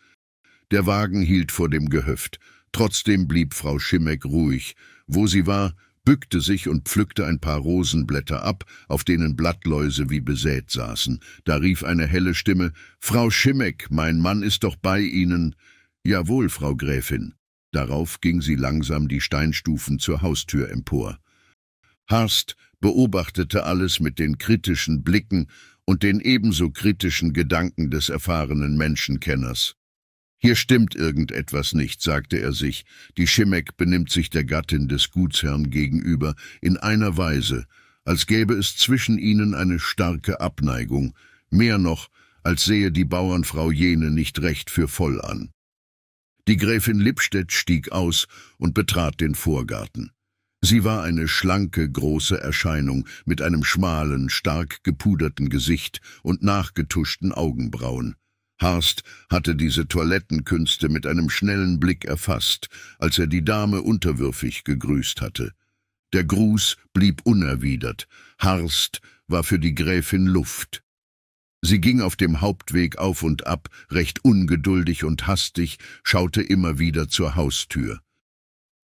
Der Wagen hielt vor dem Gehöft. Trotzdem blieb Frau Schimmek ruhig. Wo sie war, bückte sich und pflückte ein paar Rosenblätter ab, auf denen Blattläuse wie besät saßen. Da rief eine helle Stimme, »Frau Schimmek, mein Mann ist doch bei Ihnen.« »Jawohl, Frau Gräfin.« Darauf ging sie langsam die Steinstufen zur Haustür empor. Harst beobachtete alles mit den kritischen Blicken und den ebenso kritischen Gedanken des erfahrenen Menschenkenners. »Hier stimmt irgendetwas nicht«, sagte er sich. »Die Schimmek benimmt sich der Gattin des Gutsherrn gegenüber in einer Weise, als gäbe es zwischen ihnen eine starke Abneigung, mehr noch, als sehe die Bauernfrau jene nicht recht für voll an.« Die Gräfin Lippstedt stieg aus und betrat den Vorgarten. Sie war eine schlanke, große Erscheinung mit einem schmalen, stark gepuderten Gesicht und nachgetuschten Augenbrauen. Harst hatte diese Toilettenkünste mit einem schnellen Blick erfasst, als er die Dame unterwürfig gegrüßt hatte. Der Gruß blieb unerwidert. Harst war für die Gräfin Luft. Sie ging auf dem Hauptweg auf und ab, recht ungeduldig und hastig, schaute immer wieder zur Haustür.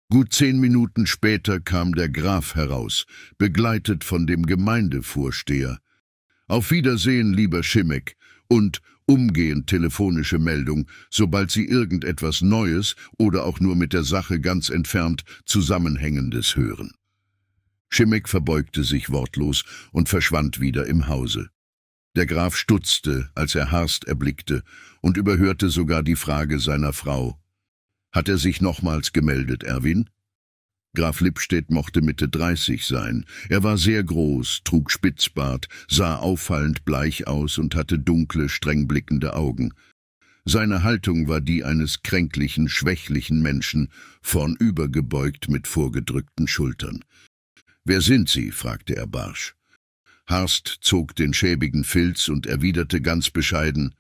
Gut 10 Minuten später kam der Graf heraus, begleitet von dem Gemeindevorsteher. »Auf Wiedersehen, lieber Schimmek«, und umgehend telefonische Meldung, sobald Sie irgendetwas Neues oder auch nur mit der Sache ganz entfernt Zusammenhängendes hören. Schimmek verbeugte sich wortlos und verschwand wieder im Hause. Der Graf stutzte, als er Harst erblickte, und überhörte sogar die Frage seiner Frau. »Hat er sich nochmals gemeldet, Erwin?« Graf Lippstedt mochte Mitte 30 sein. Er war sehr groß, trug Spitzbart, sah auffallend bleich aus und hatte dunkle, streng blickende Augen. Seine Haltung war die eines kränklichen, schwächlichen Menschen, vornübergebeugt mit vorgedrückten Schultern. »Wer sind Sie?« fragte er barsch. Harst zog den schäbigen Filz und erwiderte ganz bescheiden,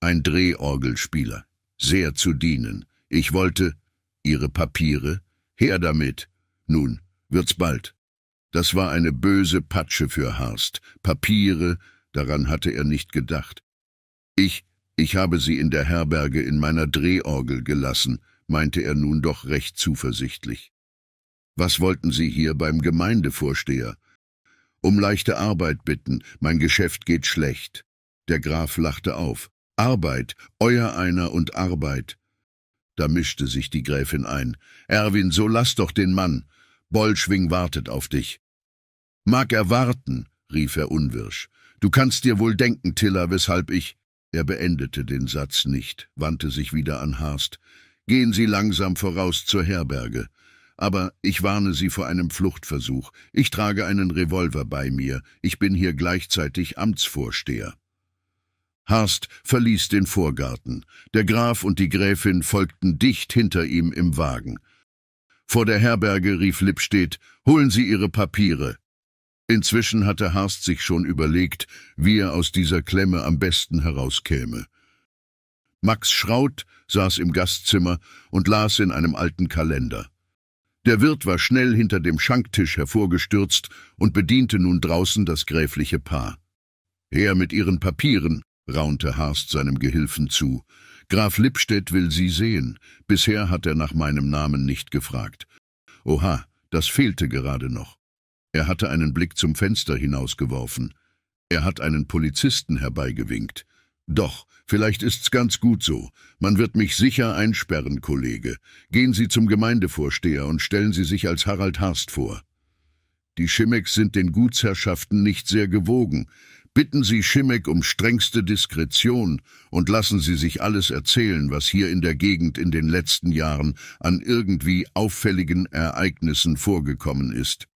»Ein Drehorgelspieler, sehr zu dienen. Ich wollte Ihre Papiere? Her damit! Nun, wird's bald.« Das war eine böse Patsche für Harst. Papiere, daran hatte er nicht gedacht. »Ich habe sie in der Herberge in meiner Drehorgel gelassen«, meinte er nun doch recht zuversichtlich. »Was wollten Sie hier beim Gemeindevorsteher?« »Um leichte Arbeit bitten, mein Geschäft geht schlecht.« Der Graf lachte auf. »Arbeit, euer einer und Arbeit.« Da mischte sich die Gräfin ein. »Erwin, so lass doch den Mann. Bollschwing wartet auf dich.« »Mag er warten«, rief er unwirsch. »Du kannst dir wohl denken, Tilla, weshalb ich...« Er beendete den Satz nicht, wandte sich wieder an Harst. »Gehen Sie langsam voraus zur Herberge. Aber ich warne Sie vor einem Fluchtversuch. Ich trage einen Revolver bei mir. Ich bin hier gleichzeitig Amtsvorsteher.« Harst verließ den Vorgarten. Der Graf und die Gräfin folgten dicht hinter ihm im Wagen. Vor der Herberge rief Lippstedt, »Holen Sie Ihre Papiere!« Inzwischen hatte Harst sich schon überlegt, wie er aus dieser Klemme am besten herauskäme. Max Schraut saß im Gastzimmer und las in einem alten Kalender. Der Wirt war schnell hinter dem Schanktisch hervorgestürzt und bediente nun draußen das gräfliche Paar. »Her mit Ihren Papieren«, raunte Harst seinem Gehilfen zu. »Graf Lippstedt will Sie sehen. Bisher hat er nach meinem Namen nicht gefragt.« Oha, das fehlte gerade noch. Er hatte einen Blick zum Fenster hinausgeworfen. Er hat einen Polizisten herbeigewinkt. »Doch, vielleicht ist's ganz gut so. Man wird mich sicher einsperren, Kollege. Gehen Sie zum Gemeindevorsteher und stellen Sie sich als Harald Harst vor.« »Die Schimmeks sind den Gutsherrschaften nicht sehr gewogen. Bitten Sie Schimmek um strengste Diskretion und lassen Sie sich alles erzählen, was hier in der Gegend in den letzten Jahren an irgendwie auffälligen Ereignissen vorgekommen ist.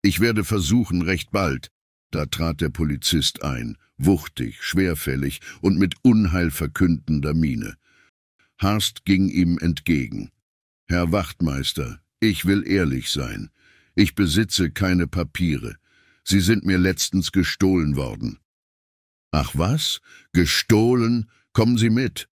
Ich werde versuchen, recht bald.« Da trat der Polizist ein, wuchtig, schwerfällig und mit unheilverkündender Miene. Harst ging ihm entgegen. »Herr Wachtmeister, ich will ehrlich sein. Ich besitze keine Papiere. Sie sind mir letztens gestohlen worden.« »Ach was? Gestohlen? Kommen Sie mit.«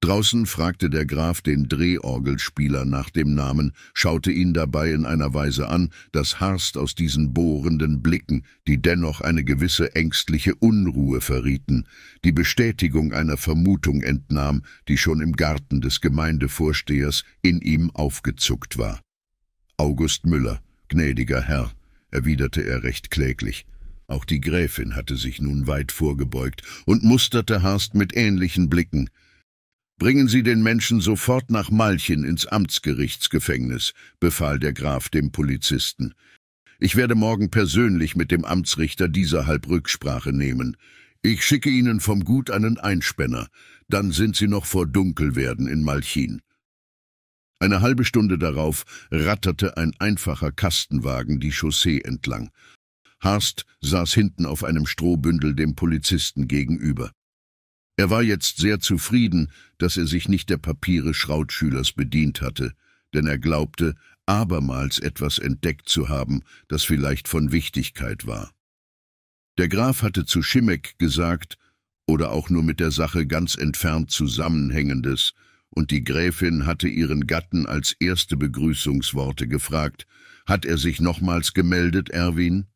Draußen fragte der Graf den Drehorgelspieler nach dem Namen, schaute ihn dabei in einer Weise an, dass Harst aus diesen bohrenden Blicken, die dennoch eine gewisse ängstliche Unruhe verrieten, die Bestätigung einer Vermutung entnahm, die schon im Garten des Gemeindevorstehers in ihm aufgezuckt war. »August Müller, gnädiger Herr«, erwiderte er recht kläglich. Auch die Gräfin hatte sich nun weit vorgebeugt und musterte Harst mit ähnlichen Blicken. »Bringen Sie den Menschen sofort nach Malchin ins Amtsgerichtsgefängnis«, befahl der Graf dem Polizisten. »Ich werde morgen persönlich mit dem Amtsrichter dieser halb Rücksprache nehmen. Ich schicke Ihnen vom Gut einen Einspänner. Dann sind Sie noch vor Dunkelwerden in Malchin.« Eine halbe Stunde darauf ratterte ein einfacher Kastenwagen die Chaussee entlang. Harst saß hinten auf einem Strohbündel dem Polizisten gegenüber. Er war jetzt sehr zufrieden, dass er sich nicht der Papiere Schrautschülers bedient hatte, denn er glaubte, abermals etwas entdeckt zu haben, das vielleicht von Wichtigkeit war. Der Graf hatte zu Schimmek gesagt, oder auch nur mit der Sache ganz entfernt Zusammenhängendes, und die Gräfin hatte ihren Gatten als erste Begrüßungsworte gefragt, »Hat er sich nochmals gemeldet, Erwin?«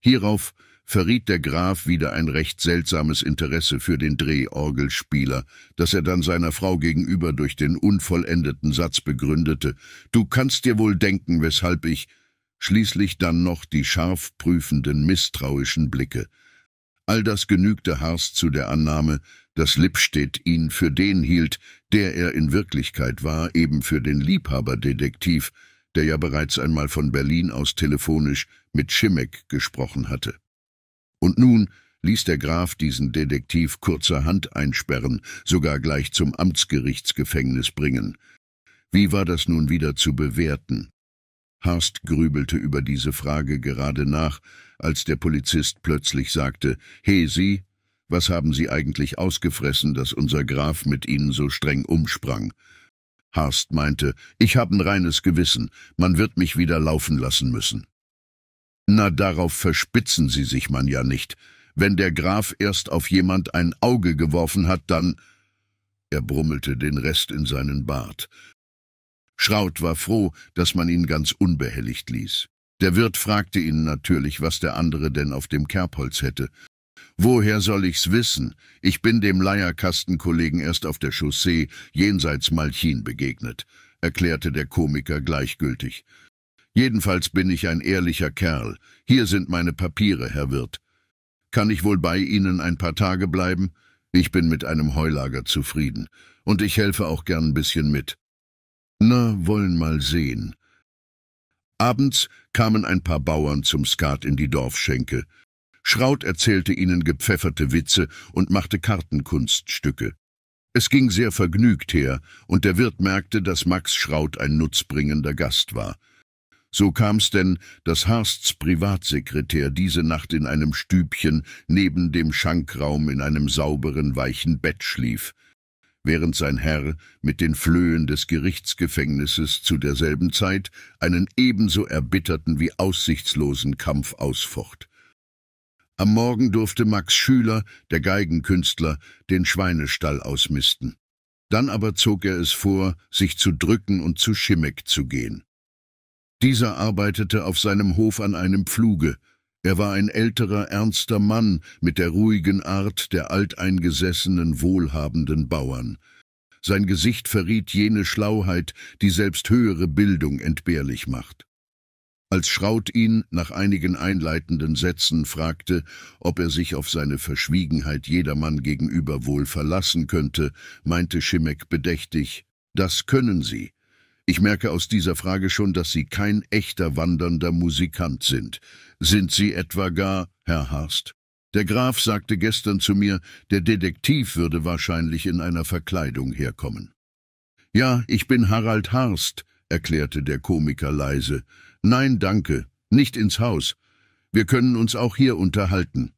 Hierauf verriet der Graf wieder ein recht seltsames Interesse für den Drehorgelspieler, das er dann seiner Frau gegenüber durch den unvollendeten Satz begründete: »Du kannst dir wohl denken, weshalb ich«, schließlich dann noch die scharf prüfenden, misstrauischen Blicke. All das genügte Harst zu der Annahme, dass Lippstedt ihn für den hielt, der er in Wirklichkeit war, eben für den Liebhaberdetektiv, der ja bereits einmal von Berlin aus telefonisch mit Schimmek gesprochen hatte. Und nun ließ der Graf diesen Detektiv kurzerhand einsperren, sogar gleich zum Amtsgerichtsgefängnis bringen. Wie war das nun wieder zu bewerten? Harst grübelte über diese Frage gerade nach, als der Polizist plötzlich sagte: »He, Sie, was haben Sie eigentlich ausgefressen, dass unser Graf mit Ihnen so streng umsprang?« Harst meinte: »Ich habe ein reines Gewissen, man wird mich wieder laufen lassen müssen.« »Na, darauf verspitzen Sie sich man ja nicht. Wenn der Graf erst auf jemand ein Auge geworfen hat, dann...« Er brummelte den Rest in seinen Bart. Schraut war froh, dass man ihn ganz unbehelligt ließ. Der Wirt fragte ihn natürlich, was der andere denn auf dem Kerbholz hätte. »Woher soll ich's wissen? Ich bin dem Leierkastenkollegen erst auf der Chaussee jenseits Malchin begegnet«, erklärte der Komiker gleichgültig. »Jedenfalls bin ich ein ehrlicher Kerl. Hier sind meine Papiere, Herr Wirt. Kann ich wohl bei Ihnen ein paar Tage bleiben? Ich bin mit einem Heulager zufrieden. Und ich helfe auch gern ein bisschen mit.« »Na, wollen mal sehen.« Abends kamen ein paar Bauern zum Skat in die Dorfschenke. Schraut erzählte ihnen gepfefferte Witze und machte Kartenkunststücke. Es ging sehr vergnügt her, und der Wirt merkte, dass Max Schraut ein nutzbringender Gast war. So kam's denn, dass Harsts Privatsekretär diese Nacht in einem Stübchen neben dem Schankraum in einem sauberen, weichen Bett schlief, während sein Herr mit den Flöhen des Gerichtsgefängnisses zu derselben Zeit einen ebenso erbitterten wie aussichtslosen Kampf ausfocht. Am Morgen durfte Max Schüler, der Geigenkünstler, den Schweinestall ausmisten. Dann aber zog er es vor, sich zu drücken und zu Schimmek zu gehen. Dieser arbeitete auf seinem Hof an einem Pfluge. Er war ein älterer, ernster Mann mit der ruhigen Art der alteingesessenen, wohlhabenden Bauern. Sein Gesicht verriet jene Schlauheit, die selbst höhere Bildung entbehrlich macht. Als Schraut ihn nach einigen einleitenden Sätzen fragte, ob er sich auf seine Verschwiegenheit jedermann gegenüber wohl verlassen könnte, meinte Schimmek bedächtig: »Das können Sie. Ich merke aus dieser Frage schon, dass Sie kein echter wandernder Musikant sind. Sind Sie etwa gar, Herr Harst? Der Graf sagte gestern zu mir, der Detektiv würde wahrscheinlich in einer Verkleidung herkommen.« »Ja, ich bin Harald Harst«, erklärte der Komiker leise. »Nein, danke, nicht ins Haus. Wir können uns auch hier unterhalten.«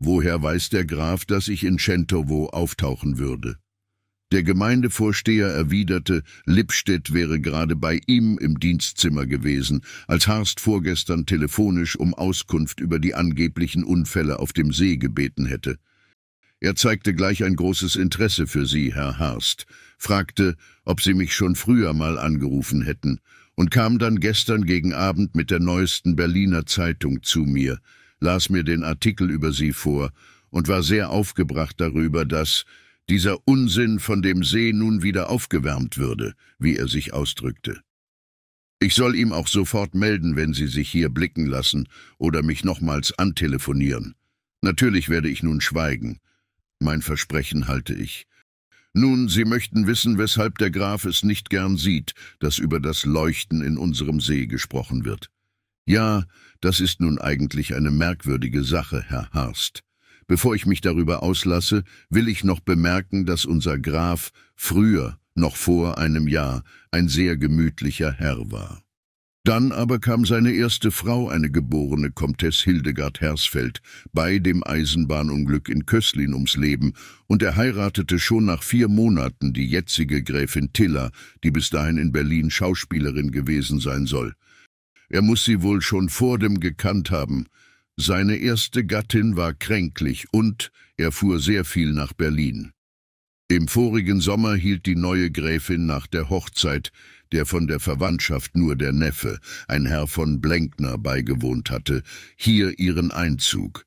»Woher weiß der Graf, dass ich in Szentowo auftauchen würde?« Der Gemeindevorsteher erwiderte, Lippstedt wäre gerade bei ihm im Dienstzimmer gewesen, als Harst vorgestern telefonisch um Auskunft über die angeblichen Unfälle auf dem See gebeten hätte. Er zeigte gleich ein großes Interesse für Sie, Herr Harst, fragte, ob Sie mich schon früher mal angerufen hätten, und kam dann gestern gegen Abend mit der neuesten Berliner Zeitung zu mir, las mir den Artikel über Sie vor und war sehr aufgebracht darüber, dass dieser Unsinn von dem See nun wieder aufgewärmt würde, wie er sich ausdrückte. Ich soll ihm auch sofort melden, wenn Sie sich hier blicken lassen oder mich nochmals antelefonieren. Natürlich werde ich nun schweigen. Mein Versprechen halte ich. Nun, Sie möchten wissen, weshalb der Graf es nicht gern sieht, dass über das Leuchten in unserem See gesprochen wird. Ja, das ist nun eigentlich eine merkwürdige Sache, Herr Harst. Bevor ich mich darüber auslasse, will ich noch bemerken, dass unser Graf früher, noch vor einem Jahr, ein sehr gemütlicher Herr war. Dann aber kam seine erste Frau, eine geborene Komtesse Hildegard Hersfeld, bei dem Eisenbahnunglück in Köslin ums Leben, und er heiratete schon nach 4 Monaten die jetzige Gräfin Tilla, die bis dahin in Berlin Schauspielerin gewesen sein soll. Er muss sie wohl schon vor dem gekannt haben. Seine erste Gattin war kränklich und er fuhr sehr viel nach Berlin. Im vorigen Sommer hielt die neue Gräfin nach der Hochzeit, der von der Verwandtschaft nur der Neffe, ein Herr von Blenkner, beigewohnt hatte, hier ihren Einzug.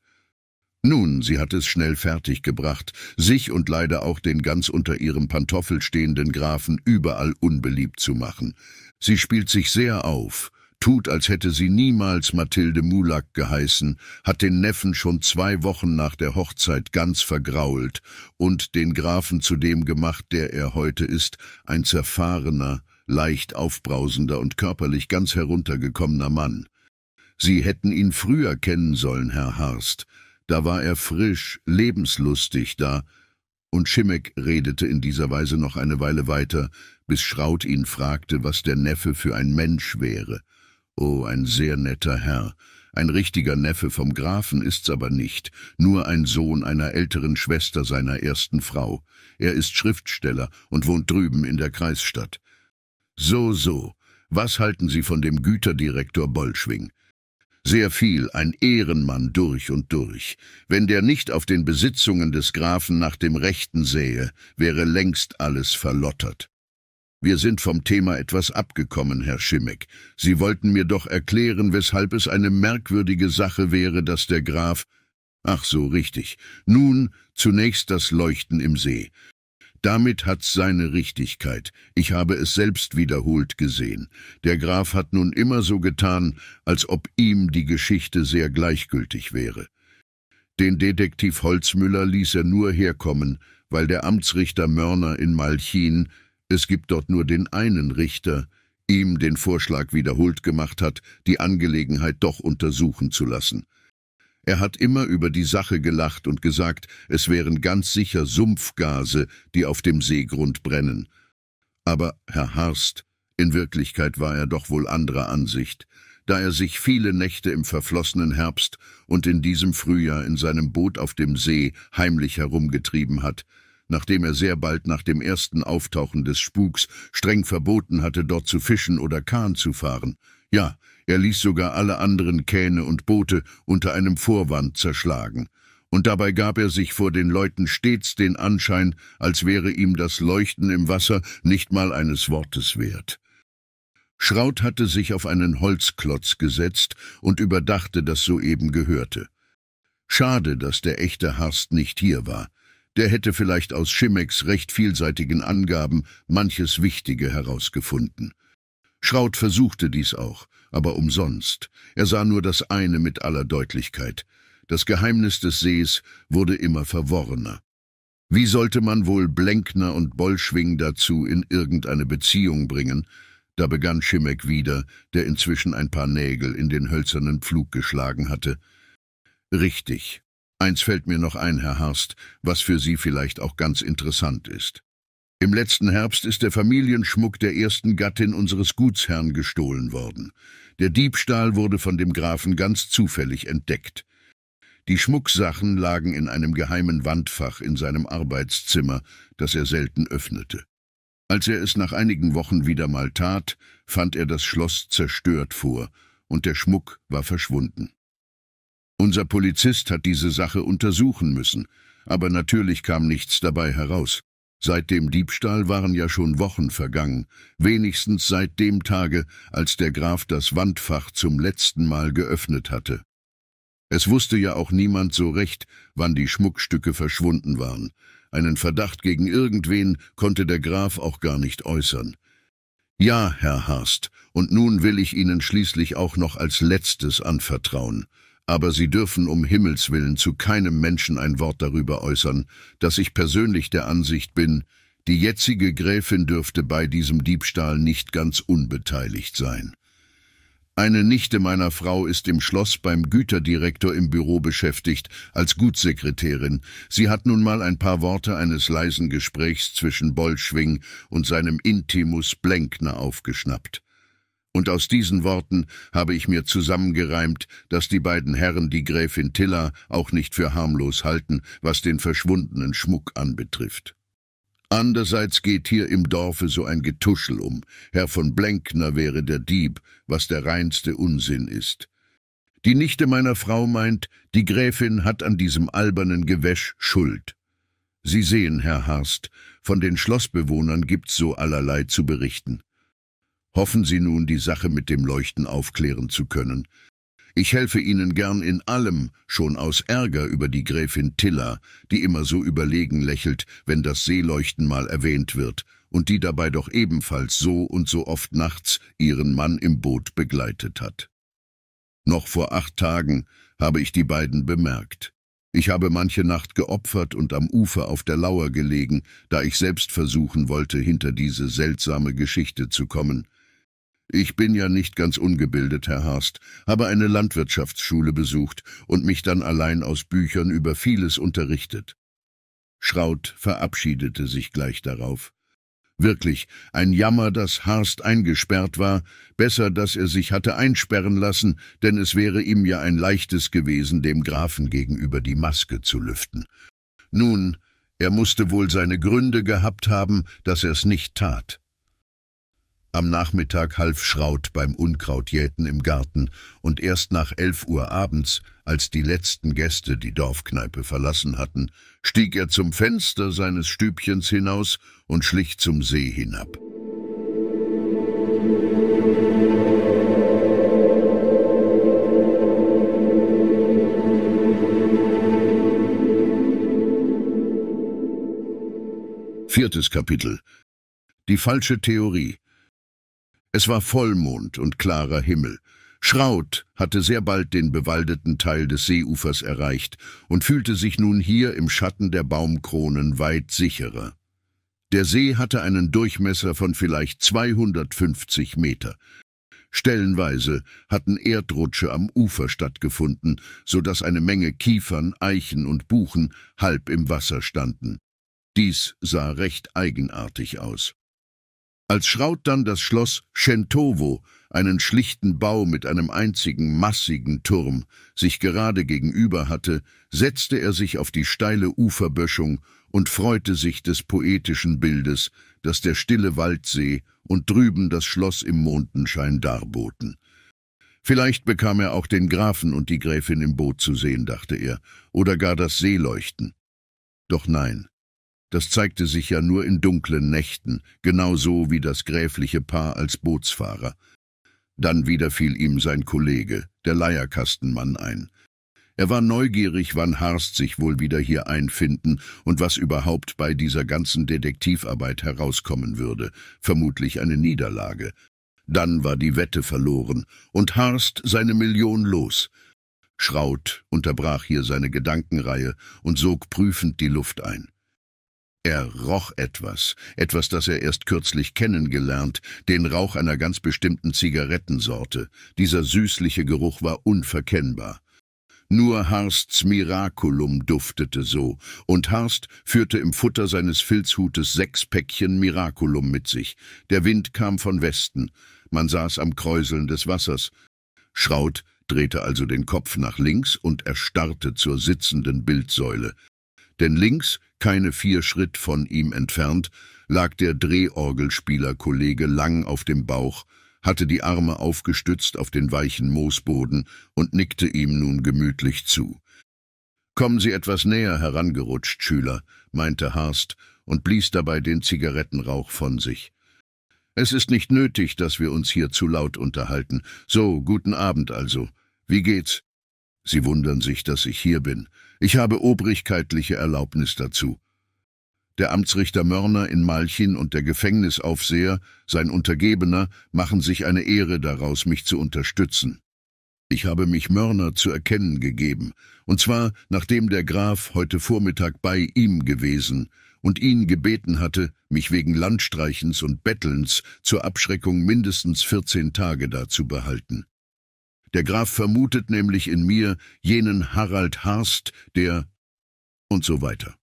Nun, sie hat es schnell fertiggebracht, sich und leider auch den ganz unter ihrem Pantoffel stehenden Grafen überall unbeliebt zu machen. Sie spielt sich sehr auf, tut, als hätte sie niemals Mathilde Mulack geheißen, hat den Neffen schon 2 Wochen nach der Hochzeit ganz vergrault und den Grafen zu dem gemacht, der er heute ist, ein zerfahrener, leicht aufbrausender und körperlich ganz heruntergekommener Mann. Sie hätten ihn früher kennen sollen, Herr Harst. Da war er frisch, lebenslustig da, und Schimmek redete in dieser Weise noch eine Weile weiter, bis Schraut ihn fragte, was der Neffe für ein Mensch wäre. Oh, ein sehr netter Herr. Ein richtiger Neffe vom Grafen ist's aber nicht, nur ein Sohn einer älteren Schwester seiner ersten Frau. Er ist Schriftsteller und wohnt drüben in der Kreisstadt. So, so, was halten Sie von dem Güterdirektor Bollschwing? Sehr viel, ein Ehrenmann durch und durch. Wenn der nicht auf den Besitzungen des Grafen nach dem Rechten sähe, wäre längst alles verlottert. Wir sind vom Thema etwas abgekommen, Herr Schimmek. Sie wollten mir doch erklären, weshalb es eine merkwürdige Sache wäre, dass der Graf... Ach so, richtig. Nun, zunächst das Leuchten im See. Damit hat's seine Richtigkeit. Ich habe es selbst wiederholt gesehen. Der Graf hat nun immer so getan, als ob ihm die Geschichte sehr gleichgültig wäre. Den Detektiv Holzmüller ließ er nur herkommen, weil der Amtsrichter Mörner in Malchin, es gibt dort nur den einen Richter, ihm den Vorschlag wiederholt gemacht hat, die Angelegenheit doch untersuchen zu lassen. Er hat immer über die Sache gelacht und gesagt, es wären ganz sicher Sumpfgase, die auf dem Seegrund brennen. Aber, Herr Harst, in Wirklichkeit war er doch wohl anderer Ansicht, da er sich viele Nächte im verflossenen Herbst und in diesem Frühjahr in seinem Boot auf dem See heimlich herumgetrieben hat, nachdem er sehr bald nach dem ersten Auftauchen des Spuks streng verboten hatte, dort zu fischen oder Kahn zu fahren. Ja, er ließ sogar alle anderen Kähne und Boote unter einem Vorwand zerschlagen, und dabei gab er sich vor den Leuten stets den Anschein, als wäre ihm das Leuchten im Wasser nicht mal eines Wortes wert. Schraut hatte sich auf einen Holzklotz gesetzt und überdachte das soeben Gehörte. Schade, dass der echte Harst nicht hier war. Der hätte vielleicht aus Schimmeks recht vielseitigen Angaben manches Wichtige herausgefunden. Schraut versuchte dies auch, aber umsonst. Er sah nur das eine mit aller Deutlichkeit. Das Geheimnis des Sees wurde immer verworrener. Wie sollte man wohl Blenkner und Bollschwing dazu in irgendeine Beziehung bringen? Da begann Schimmek wieder, der inzwischen ein paar Nägel in den hölzernen Pflug geschlagen hatte. Richtig. Eins fällt mir noch ein, Herr Harst, was für Sie vielleicht auch ganz interessant ist. Im letzten Herbst ist der Familienschmuck der ersten Gattin unseres Gutsherrn gestohlen worden. Der Diebstahl wurde von dem Grafen ganz zufällig entdeckt. Die Schmucksachen lagen in einem geheimen Wandfach in seinem Arbeitszimmer, das er selten öffnete. Als er es nach einigen Wochen wieder mal tat, fand er das Schloss zerstört vor, und der Schmuck war verschwunden. Unser Polizist hat diese Sache untersuchen müssen, aber natürlich kam nichts dabei heraus. Seit dem Diebstahl waren ja schon Wochen vergangen, wenigstens seit dem Tage, als der Graf das Wandfach zum letzten Mal geöffnet hatte. Es wusste ja auch niemand so recht, wann die Schmuckstücke verschwunden waren. Einen Verdacht gegen irgendwen konnte der Graf auch gar nicht äußern. Ja, Herr Harst, und nun will ich Ihnen schließlich auch noch als Letztes anvertrauen. Aber Sie dürfen um Himmels willen zu keinem Menschen ein Wort darüber äußern, dass ich persönlich der Ansicht bin, die jetzige Gräfin dürfte bei diesem Diebstahl nicht ganz unbeteiligt sein. Eine Nichte meiner Frau ist im Schloss beim Güterdirektor im Büro beschäftigt, als Gutssekretärin. Sie hat nun mal ein paar Worte eines leisen Gesprächs zwischen Bollschwing und seinem Intimus Blenkner aufgeschnappt. Und aus diesen Worten habe ich mir zusammengereimt, dass die beiden Herren die Gräfin Tilla auch nicht für harmlos halten, was den verschwundenen Schmuck anbetrifft. Andererseits geht hier im Dorfe so ein Getuschel um. Herr von Blenkner wäre der Dieb, was der reinste Unsinn ist. Die Nichte meiner Frau meint, die Gräfin hat an diesem albernen Gewäsch Schuld. »Sie sehen, Herr Harst, von den Schlossbewohnern gibt's so allerlei zu berichten. Hoffen Sie nun, die Sache mit dem Leuchten aufklären zu können. Ich helfe Ihnen gern in allem, schon aus Ärger über die Gräfin Tilla, die immer so überlegen lächelt, wenn das Seeleuchten mal erwähnt wird, und die dabei doch ebenfalls so und so oft nachts ihren Mann im Boot begleitet hat. Noch vor 8 Tagen habe ich die beiden bemerkt. Ich habe manche Nacht geopfert und am Ufer auf der Lauer gelegen, da ich selbst versuchen wollte, hinter diese seltsame Geschichte zu kommen. Ich bin ja nicht ganz ungebildet, Herr Harst, habe eine Landwirtschaftsschule besucht und mich dann allein aus Büchern über vieles unterrichtet.« Schraut verabschiedete sich gleich darauf. Wirklich, ein Jammer, dass Harst eingesperrt war, besser, dass er sich hatte einsperren lassen, denn es wäre ihm ja ein leichtes gewesen, dem Grafen gegenüber die Maske zu lüften. Nun, er musste wohl seine Gründe gehabt haben, dass er es nicht tat. Am Nachmittag half Schraut beim Unkrautjäten im Garten, und erst nach 11 Uhr abends, als die letzten Gäste die Dorfkneipe verlassen hatten, stieg er zum Fenster seines Stübchens hinaus und schlich zum See hinab. Viertes Kapitel. Die falsche Theorie. Es war Vollmond und klarer Himmel. Schraut hatte sehr bald den bewaldeten Teil des Seeufers erreicht und fühlte sich nun hier im Schatten der Baumkronen weit sicherer. Der See hatte einen Durchmesser von vielleicht 250 Meter. Stellenweise hatten Erdrutsche am Ufer stattgefunden, sodass eine Menge Kiefern, Eichen und Buchen halb im Wasser standen. Dies sah recht eigenartig aus. Als Schraut dann das Schloss Szentowo, einen schlichten Bau mit einem einzigen massigen Turm, sich gerade gegenüber hatte, setzte er sich auf die steile Uferböschung und freute sich des poetischen Bildes, das der stille Waldsee und drüben das Schloss im Mondenschein darboten. Vielleicht bekam er auch den Grafen und die Gräfin im Boot zu sehen, dachte er, oder gar das Seeleuchten. Doch nein. Das zeigte sich ja nur in dunklen Nächten, genauso wie das gräfliche Paar als Bootsfahrer. Dann wieder fiel ihm sein Kollege, der Leierkastenmann, ein. Er war neugierig, wann Harst sich wohl wieder hier einfinden und was überhaupt bei dieser ganzen Detektivarbeit herauskommen würde, vermutlich eine Niederlage. Dann war die Wette verloren und Harst seine Million los. Schraut unterbrach hier seine Gedankenreihe und sog prüfend die Luft ein. Er roch etwas, das er erst kürzlich kennengelernt, den Rauch einer ganz bestimmten Zigarettensorte. Dieser süßliche Geruch war unverkennbar. Nur Harsts Miraculum duftete so, und Harst führte im Futter seines Filzhutes 6 Päckchen Miraculum mit sich. Der Wind kam von Westen, man saß am Kräuseln des Wassers. Schraut drehte also den Kopf nach links und erstarrte zur sitzenden Bildsäule. Denn links, keine 4 Schritt von ihm entfernt, lag der Drehorgelspielerkollege lang auf dem Bauch, hatte die Arme aufgestützt auf den weichen Moosboden und nickte ihm nun gemütlich zu. »Kommen Sie etwas näher herangerutscht, Schüler«, meinte Harst und blies dabei den Zigarettenrauch von sich. »Es ist nicht nötig, dass wir uns hier zu laut unterhalten. So, guten Abend also. Wie geht's?« »Sie wundern sich, dass ich hier bin. Ich habe obrigkeitliche Erlaubnis dazu.« Der Amtsrichter Mörner in Malchin und der Gefängnisaufseher, sein Untergebener, machen sich eine Ehre daraus, mich zu unterstützen. Ich habe mich Mörner zu erkennen gegeben, und zwar, nachdem der Graf heute Vormittag bei ihm gewesen und ihn gebeten hatte, mich wegen Landstreichens und Bettelns zur Abschreckung mindestens 14 Tage dazu behalten. Der Graf vermutet nämlich in mir jenen Harald Harst, der... und so weiter.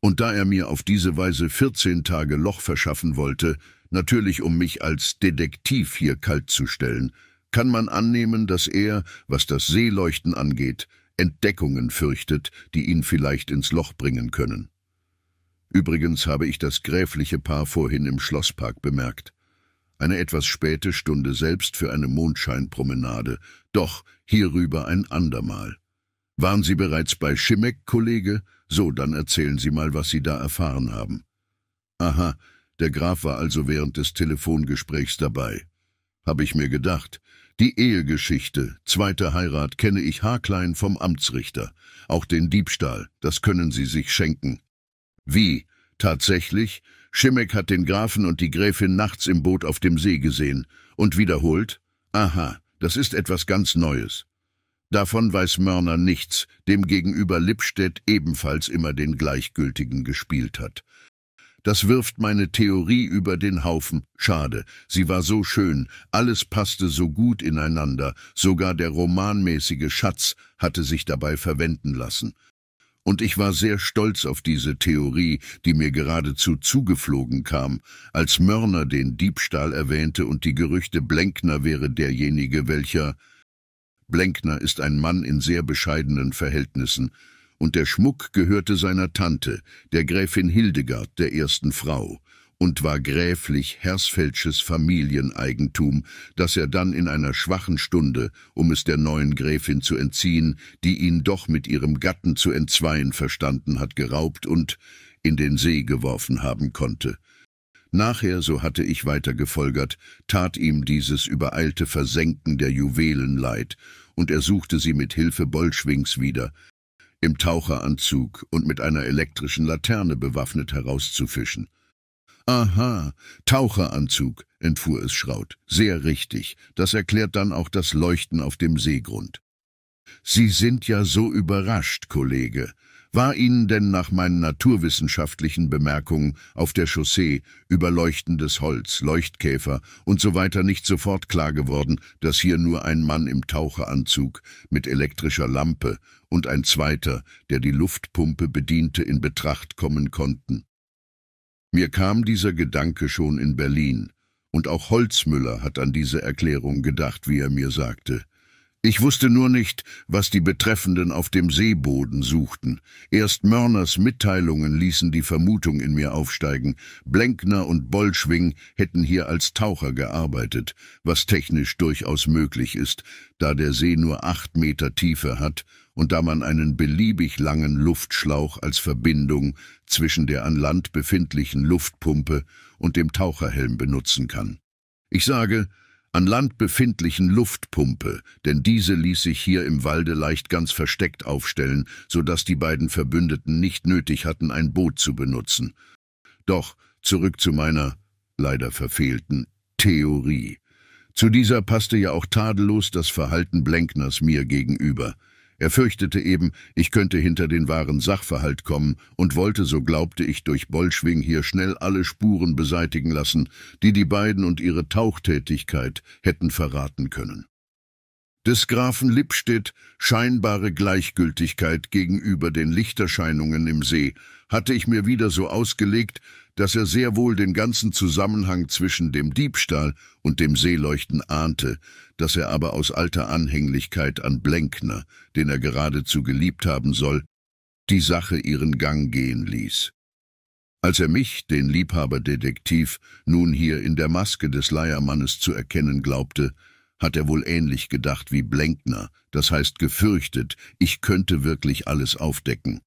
Und da er mir auf diese Weise 14 Tage Loch verschaffen wollte, natürlich um mich als Detektiv hier kaltzustellen, kann man annehmen, dass er, was das Seeleuchten angeht, Entdeckungen fürchtet, die ihn vielleicht ins Loch bringen können. Übrigens habe ich das gräfliche Paar vorhin im Schlosspark bemerkt. Eine etwas späte Stunde selbst für eine Mondscheinpromenade, doch hierüber ein andermal. Waren Sie bereits bei Schimmek, Kollege? So, dann erzählen Sie mal, was Sie da erfahren haben. Aha, der Graf war also während des Telefongesprächs dabei. Habe ich mir gedacht. Die Ehegeschichte, zweite Heirat, kenne ich haarklein vom Amtsrichter. Auch den Diebstahl, das können Sie sich schenken. Wie? Tatsächlich? Schimmek hat den Grafen und die Gräfin nachts im Boot auf dem See gesehen. Und wiederholt? Aha, das ist etwas ganz Neues. Davon weiß Mörner nichts, dem gegenüber Lippstedt ebenfalls immer den Gleichgültigen gespielt hat. Das wirft meine Theorie über den Haufen. Schade, sie war so schön, alles passte so gut ineinander, sogar der romanmäßige Schatz hatte sich dabei verwenden lassen. Und ich war sehr stolz auf diese Theorie, die mir geradezu zugeflogen kam, als Mörner den Diebstahl erwähnte und die Gerüchte, Blenkner wäre derjenige, welcher... Blenkner ist ein Mann in sehr bescheidenen Verhältnissen, und der Schmuck gehörte seiner Tante, der Gräfin Hildegard, der ersten Frau, und war gräflich Hersfeldsches Familieneigentum, das er dann in einer schwachen Stunde, um es der neuen Gräfin zu entziehen, die ihn doch mit ihrem Gatten zu entzweien verstanden hat, geraubt und in den See geworfen haben konnte. Nachher, so hatte ich weitergefolgert, tat ihm dieses übereilte Versenken der Juwelen leid, und er suchte sie mit Hilfe Bollschwings wieder, im Taucheranzug und mit einer elektrischen Laterne bewaffnet herauszufischen. »Aha, Taucheranzug«, entfuhr es Schraut. »Sehr richtig, das erklärt dann auch das Leuchten auf dem Seegrund.« »Sie sind ja so überrascht, Kollege. War Ihnen denn nach meinen naturwissenschaftlichen Bemerkungen auf der Chaussee über leuchtendes Holz, Leuchtkäfer und so weiter nicht sofort klar geworden, dass hier nur ein Mann im Taucheranzug mit elektrischer Lampe und ein zweiter, der die Luftpumpe bediente, in Betracht kommen konnten? Mir kam dieser Gedanke schon in Berlin, und auch Holzmüller hat an diese Erklärung gedacht, wie er mir sagte. Ich wusste nur nicht, was die Betreffenden auf dem Seeboden suchten. Erst Mörners Mitteilungen ließen die Vermutung in mir aufsteigen. Blenkner und Bollschwing hätten hier als Taucher gearbeitet, was technisch durchaus möglich ist, da der See nur 8 Meter Tiefe hat und da man einen beliebig langen Luftschlauch als Verbindung zwischen der an Land befindlichen Luftpumpe und dem Taucherhelm benutzen kann. Ich sage, an Land befindlichen Luftpumpe, denn diese ließ sich hier im Walde leicht ganz versteckt aufstellen, sodass die beiden Verbündeten nicht nötig hatten, ein Boot zu benutzen. Doch zurück zu meiner, leider verfehlten, Theorie. Zu dieser passte ja auch tadellos das Verhalten Blenkners mir gegenüber. Er fürchtete eben, ich könnte hinter den wahren Sachverhalt kommen und wollte, so glaubte ich, durch Bollschwing hier schnell alle Spuren beseitigen lassen, die die beiden und ihre Tauchtätigkeit hätten verraten können. Des Grafen Lippstedt scheinbare Gleichgültigkeit gegenüber den Lichterscheinungen im See hatte ich mir wieder so ausgelegt, dass er sehr wohl den ganzen Zusammenhang zwischen dem Diebstahl und dem Seeleuchten ahnte, dass er aber aus alter Anhänglichkeit an Blenkner, den er geradezu geliebt haben soll, die Sache ihren Gang gehen ließ. Als er mich, den Liebhaberdetektiv, nun hier in der Maske des Leiermannes zu erkennen glaubte, hat er wohl ähnlich gedacht wie Blenkner, das heißt gefürchtet, ich könnte wirklich alles aufdecken.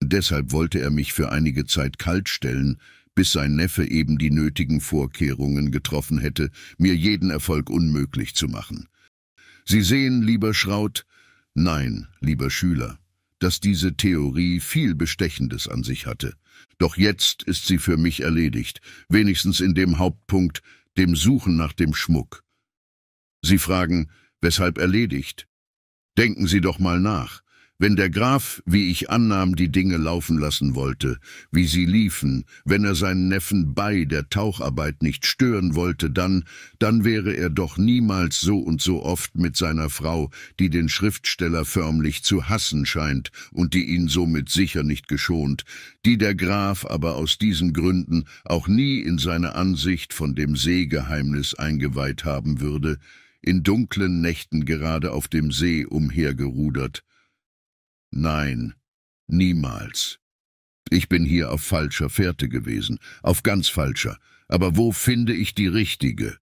Deshalb wollte er mich für einige Zeit kaltstellen, bis sein Neffe eben die nötigen Vorkehrungen getroffen hätte, mir jeden Erfolg unmöglich zu machen. Sie sehen, lieber Schraut, nein, lieber Schüler, dass diese Theorie viel Bestechendes an sich hatte. Doch jetzt ist sie für mich erledigt, wenigstens in dem Hauptpunkt, dem Suchen nach dem Schmuck. Sie fragen, weshalb erledigt? Denken Sie doch mal nach. Wenn der Graf, wie ich annahm, die Dinge laufen lassen wollte, wie sie liefen, wenn er seinen Neffen bei der Taucharbeit nicht stören wollte, dann wäre er doch niemals so und so oft mit seiner Frau, die den Schriftsteller förmlich zu hassen scheint und die ihn somit sicher nicht geschont, die der Graf aber aus diesen Gründen auch nie in seine Ansicht von dem Seegeheimnis eingeweiht haben würde, in dunklen Nächten gerade auf dem See umhergerudert. Nein, niemals. Ich bin hier auf falscher Fährte gewesen, auf ganz falscher. Aber wo finde ich die richtige?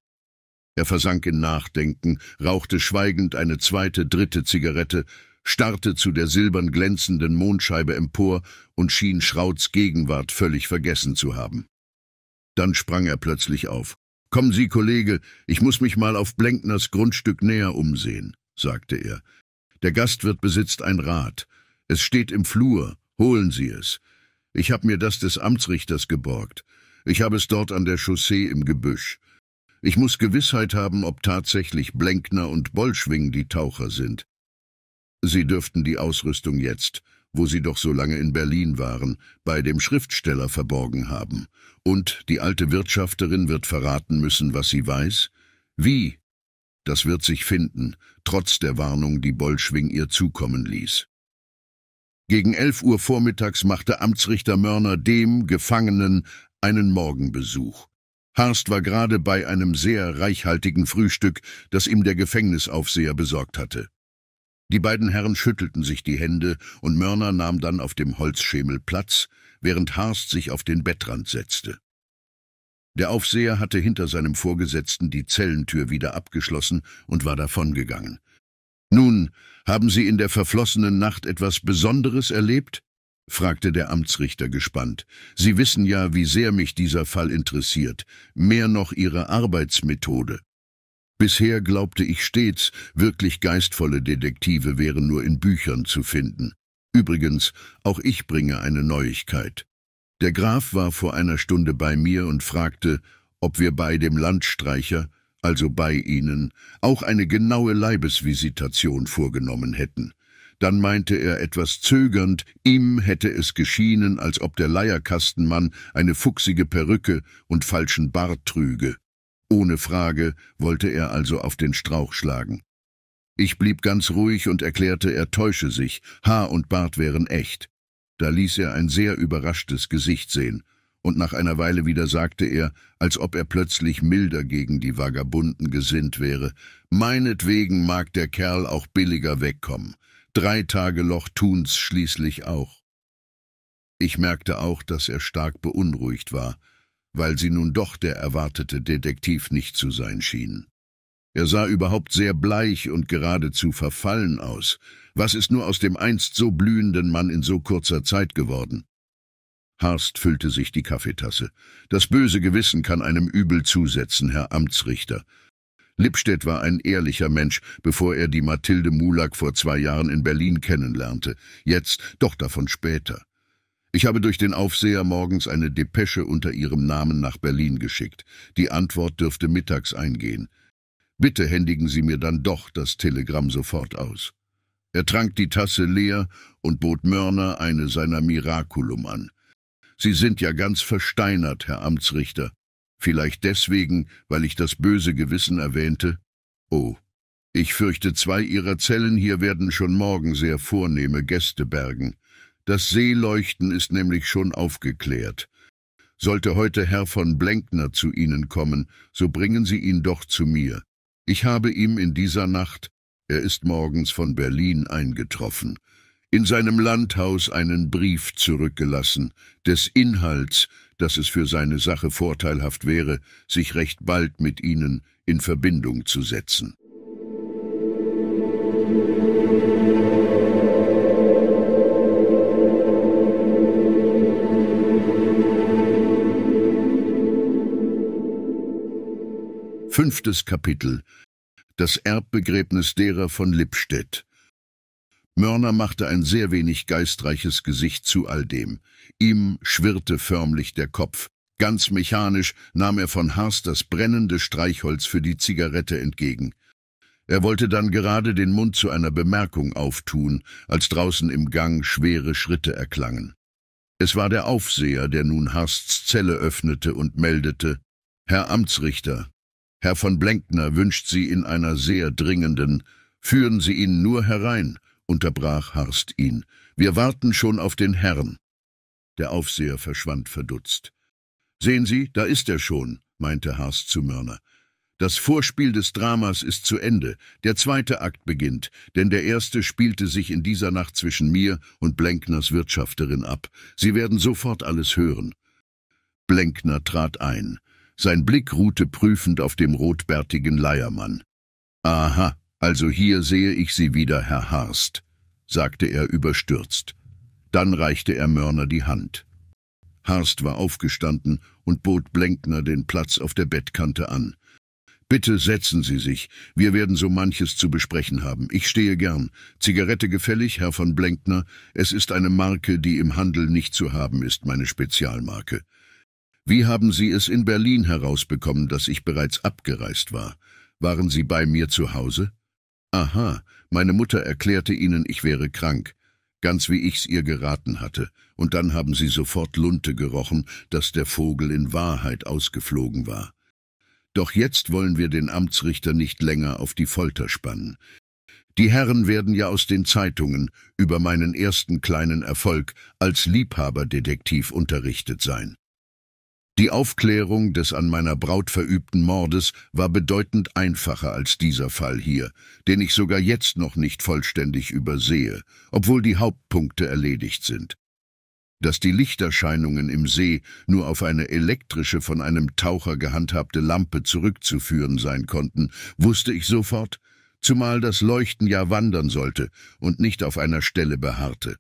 Er versank in Nachdenken, rauchte schweigend eine zweite, dritte Zigarette, starrte zu der silbern glänzenden Mondscheibe empor und schien Schrauts Gegenwart völlig vergessen zu haben. Dann sprang er plötzlich auf. »Kommen Sie, Kollege, ich muss mich mal auf Blenkners Grundstück näher umsehen«, sagte er. »Der Gastwirt besitzt ein Rad. Es steht im Flur. Holen Sie es. Ich habe mir das des Amtsrichters geborgt. Ich habe es dort an der Chaussee im Gebüsch. Ich muss Gewissheit haben, ob tatsächlich Blenkner und Bollschwing die Taucher sind. Sie dürften die Ausrüstung jetzt, wo sie doch so lange in Berlin waren, bei dem Schriftsteller verborgen haben. Und die alte Wirtschafterin wird verraten müssen, was sie weiß. Wie? Das wird sich finden, trotz der Warnung, die Bollschwing ihr zukommen ließ.« Gegen 11 Uhr vormittags machte Amtsrichter Mörner dem Gefangenen einen Morgenbesuch. Harst war gerade bei einem sehr reichhaltigen Frühstück, das ihm der Gefängnisaufseher besorgt hatte. Die beiden Herren schüttelten sich die Hände, und Mörner nahm dann auf dem Holzschemel Platz, während Harst sich auf den Bettrand setzte. Der Aufseher hatte hinter seinem Vorgesetzten die Zellentür wieder abgeschlossen und war davongegangen. »Nun, haben Sie in der verflossenen Nacht etwas Besonderes erlebt?« fragte der Amtsrichter gespannt. »Sie wissen ja, wie sehr mich dieser Fall interessiert, mehr noch Ihre Arbeitsmethode. Bisher glaubte ich stets, wirklich geistvolle Detektive wären nur in Büchern zu finden. Übrigens, auch ich bringe eine Neuigkeit. Der Graf war vor einer Stunde bei mir und fragte, ob wir bei dem Landstreicher, also bei Ihnen, auch eine genaue Leibesvisitation vorgenommen hätten. Dann meinte er etwas zögernd, ihm hätte es geschienen, als ob der Leierkastenmann eine fuchsige Perücke und falschen Bart trüge. Ohne Frage wollte er also auf den Strauch schlagen. Ich blieb ganz ruhig und erklärte, er täusche sich, Haar und Bart wären echt. Da ließ er ein sehr überraschtes Gesicht sehen, und nach einer Weile wieder sagte er, als ob er plötzlich milder gegen die Vagabunden gesinnt wäre, meinetwegen mag der Kerl auch billiger wegkommen. 3 Tage Loch tun's schließlich auch.« Ich merkte auch, dass er stark beunruhigt war, weil sie nun doch der erwartete Detektiv nicht zu sein schienen. Er sah überhaupt sehr bleich und geradezu verfallen aus. Was ist nur aus dem einst so blühenden Mann in so kurzer Zeit geworden? Harst füllte sich die Kaffeetasse. »Das böse Gewissen kann einem übel zusetzen, Herr Amtsrichter. Lippstedt war ein ehrlicher Mensch, bevor er die Mathilde Mulack vor 2 Jahren in Berlin kennenlernte. Jetzt, doch davon später. Ich habe durch den Aufseher morgens eine Depesche unter ihrem Namen nach Berlin geschickt. Die Antwort dürfte mittags eingehen. Bitte händigen Sie mir dann doch das Telegramm sofort aus.« Er trank die Tasse leer und bot Mörner eine seiner Miraculum an. »Sie sind ja ganz versteinert, Herr Amtsrichter. Vielleicht deswegen, weil ich das böse Gewissen erwähnte? Oh, ich fürchte, 2 Ihrer Zellen hier werden schon morgen sehr vornehme Gäste bergen. Das Seeleuchten ist nämlich schon aufgeklärt. Sollte heute Herr von Blenkner zu Ihnen kommen, so bringen Sie ihn doch zu mir. Ich habe ihm in dieser Nacht, er ist morgens von Berlin eingetroffen, in seinem Landhaus einen Brief zurückgelassen, des Inhalts, dass es für seine Sache vorteilhaft wäre, sich recht bald mit Ihnen in Verbindung zu setzen.« Fünftes Kapitel. Das Erbbegräbnis derer von Lippstedt. Mörner machte ein sehr wenig geistreiches Gesicht zu all dem. Ihm schwirrte förmlich der Kopf. Ganz mechanisch nahm er von Harst das brennende Streichholz für die Zigarette entgegen. Er wollte dann gerade den Mund zu einer Bemerkung auftun, als draußen im Gang schwere Schritte erklangen. Es war der Aufseher, der nun Harsts Zelle öffnete und meldete: »Herr Amtsrichter, Herr von Blenkner wünscht Sie in einer sehr dringenden. Führen Sie ihn nur herein«, unterbrach Harst ihn. »Wir warten schon auf den Herrn.« Der Aufseher verschwand verdutzt. »Sehen Sie, da ist er schon«, meinte Harst zu Mörner. »Das Vorspiel des Dramas ist zu Ende. Der 2. Akt beginnt, denn der 1. spielte sich in dieser Nacht zwischen mir und Blenkners Wirtschafterin ab. Sie werden sofort alles hören.« Blenkner trat ein. Sein Blick ruhte prüfend auf dem rotbärtigen Leiermann. »Aha, also hier sehe ich Sie wieder, Herr Harst«, sagte er überstürzt. Dann reichte er Mörner die Hand. Harst war aufgestanden und bot Blenkner den Platz auf der Bettkante an. »Bitte setzen Sie sich. Wir werden so manches zu besprechen haben. Ich stehe gern. Zigarette gefällig, Herr von Blenkner. Es ist eine Marke, die im Handel nicht zu haben ist, meine Spezialmarke. Wie haben Sie es in Berlin herausbekommen, dass ich bereits abgereist war? Waren Sie bei mir zu Hause?« »Aha, meine Mutter erklärte Ihnen, ich wäre krank. Ganz wie ich's ihr geraten hatte. Und dann haben Sie sofort Lunte gerochen, dass der Vogel in Wahrheit ausgeflogen war. Doch jetzt wollen wir den Amtsrichter nicht länger auf die Folter spannen. Die Herren werden ja aus den Zeitungen über meinen ersten kleinen Erfolg als Liebhaberdetektiv unterrichtet sein. Die Aufklärung des an meiner Braut verübten Mordes war bedeutend einfacher als dieser Fall hier, den ich sogar jetzt noch nicht vollständig übersehe, obwohl die Hauptpunkte erledigt sind. Dass die Lichterscheinungen im See nur auf eine elektrische, von einem Taucher gehandhabte Lampe zurückzuführen sein konnten, wusste ich sofort, zumal das Leuchten ja wandern sollte und nicht auf einer Stelle beharrte.